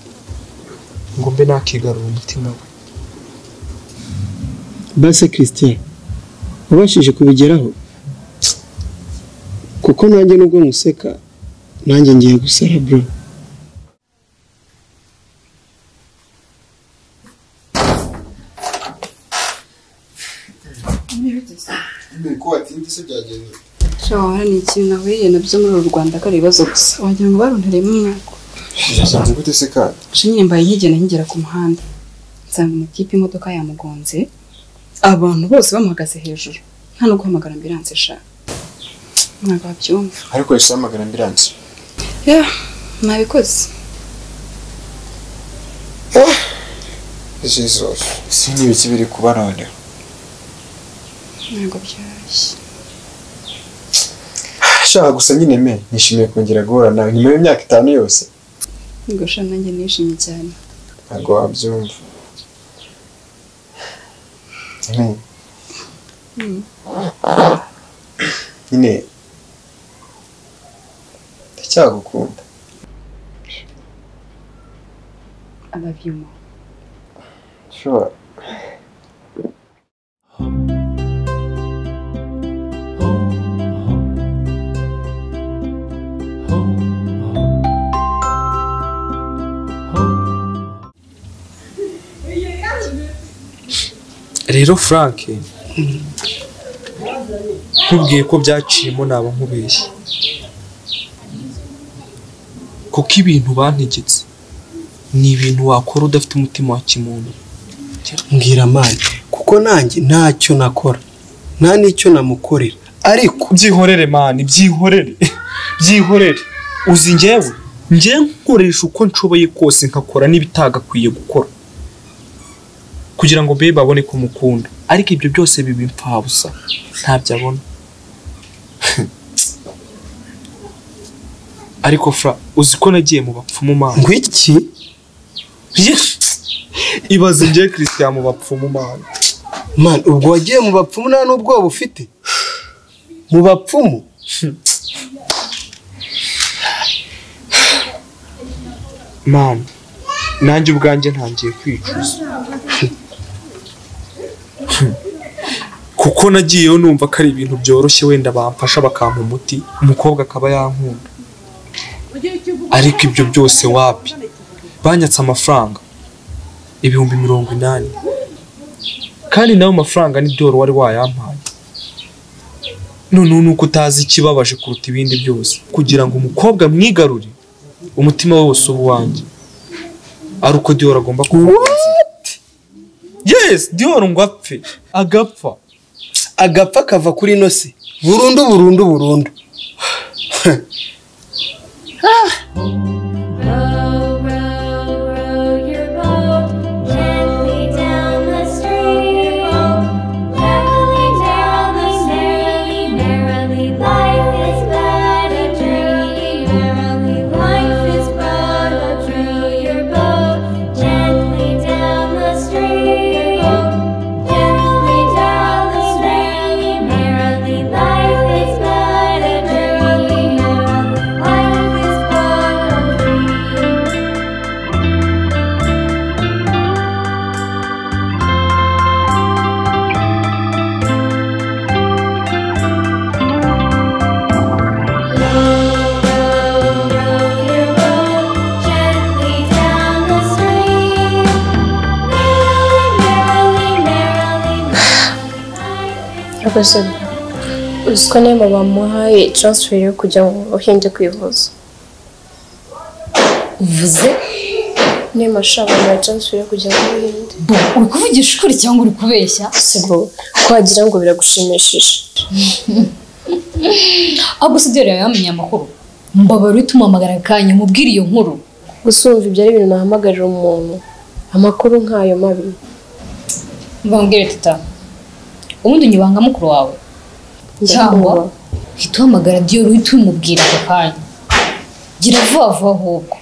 ngo mbe nakigarura umutima we. Base Christine, ubashije kubigeraho? Kuko nanjye nubwo museka, nanjye ngiye gusara bro. Ni ikintu nahuye nabyo muri Rwanda ko ari ibibazo gusa. Wagira ngo baruntaremo umwaka. Usanzwe gute se kandi? Shinye mbaye nkigenda nkigera ku muhanda, nsanga umukipe imodoka yamugonze. Abantu bose bamagaze hejuru, nta no guhamagara ambulance sha. Ntabwo babyumva. Ariko yose hamagara ambulance. Yeah, nabikoze. Oh, Jesus, siniwe kibiri kubarondera. Ntabwo byoroshye. Shaka gusa nyine me, nishimiye kongera guhura nawe nyuma y'imyaka 5 yose. Ngo sha nanjye nishimiye cyane. Ntabwo babyumva. Nyine ndacyagukunda. I love you more. Sure. Rero Frank, nkubwiye ko byaciyemo naba nkubeshye, kuko ibintu bantegetse ni ibintu wakora udafite umutima wa kimuntu. Mbwira mani, kuko nanjye ntacyo nakora, nta n'icyo namukorera, ariko byihorere mani, byihorere. Uzi njyewe nkoresha uko nshoboye kose, nkakora n'ibitagakwiye gukora kugira ngo bebe babone ko mukunda, ariko ibyo byose bibimpfabusa, ntabyo abona. Ariko Fra, uziko nagiye mu bapfumu mana. Ngwiki? Ibaze ngiye Christian mu bapfumu mana. Man, ubwo wagiye mu bapfumu nta n'ubwoba ufite? Mu bapfumu? Man, nanjye ubwanjye ntangiye kwicuza. Kuko nagiyeyo numva ko ari ibintu byoroshye, wenda bamfasha bakampa umuti, umukobwa akaba yankunda. Ariko ibyo byose wapi? Banyatse amafaranga 80,000, kandi nayo mafaranga ni Dior wari wayampaye. None nuko utazi kibabaje kuruta ibindi byose, kugira ngo umukobwa mwigarure umutima we wose ubuwanjye, ari uko Dior agomba kukubaza. Yes, Dior ngwapfe. Agapfa kava kuri nose. Burundu. Merrily life is but a dream. Professor, uziko nimba bamuhaye transfer yo kujya uhinde kwivuza. Uvuze nimba shaba na transfer yo kujya uhinde. Uri kuvugisha ukuri cyangwa uri kubeshya? Sibo, kwagira ngo biragushimishije. Abo sidera yamenye amakuru. Mbabara utumamagara kanya mubwira iyo nkuru. Gusumva ibyo ari ibintu nahamagarira umuntu. Amakuru nkayo mabi. Mbambwire tata. Umuntu nyibanga mukuru wawe. Cyangwa hituhamagara diyo ruhita umubwira kanya. Gira vuba vuba ahubwo.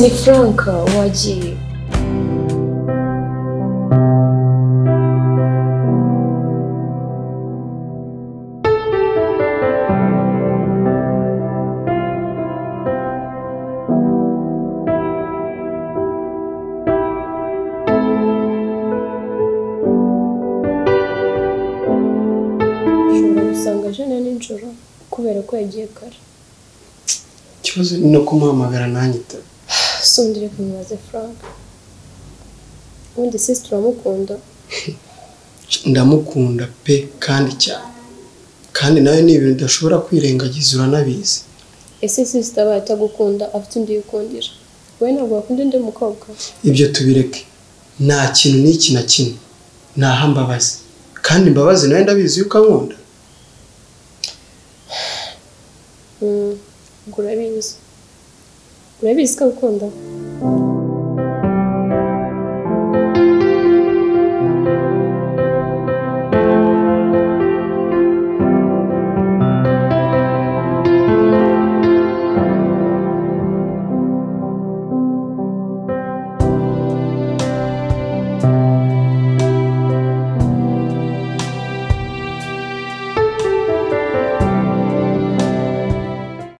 Ni Frank wagiye. Usanga jana n'injoro kubera ko yagiye kare. Kibazo no kumamagara nanyita. Sondere kumubaze Frank. Undi sister uramukunda? Ndamukunda pe kandi cyane. Kandi nawe ni ibintu udashobora kwirengagiza uranabizi. Ese sister batagukunda afite undi ukundira. Wowe ntabwo akunda undi mukobwa. Ibyo tubireke. Nta kintu n'iki na kimwe. Naha Mbabazi. Kandi Mbabazi nawe ndabizi ukankunda. Gurabizi. Maybe it's called Kondo.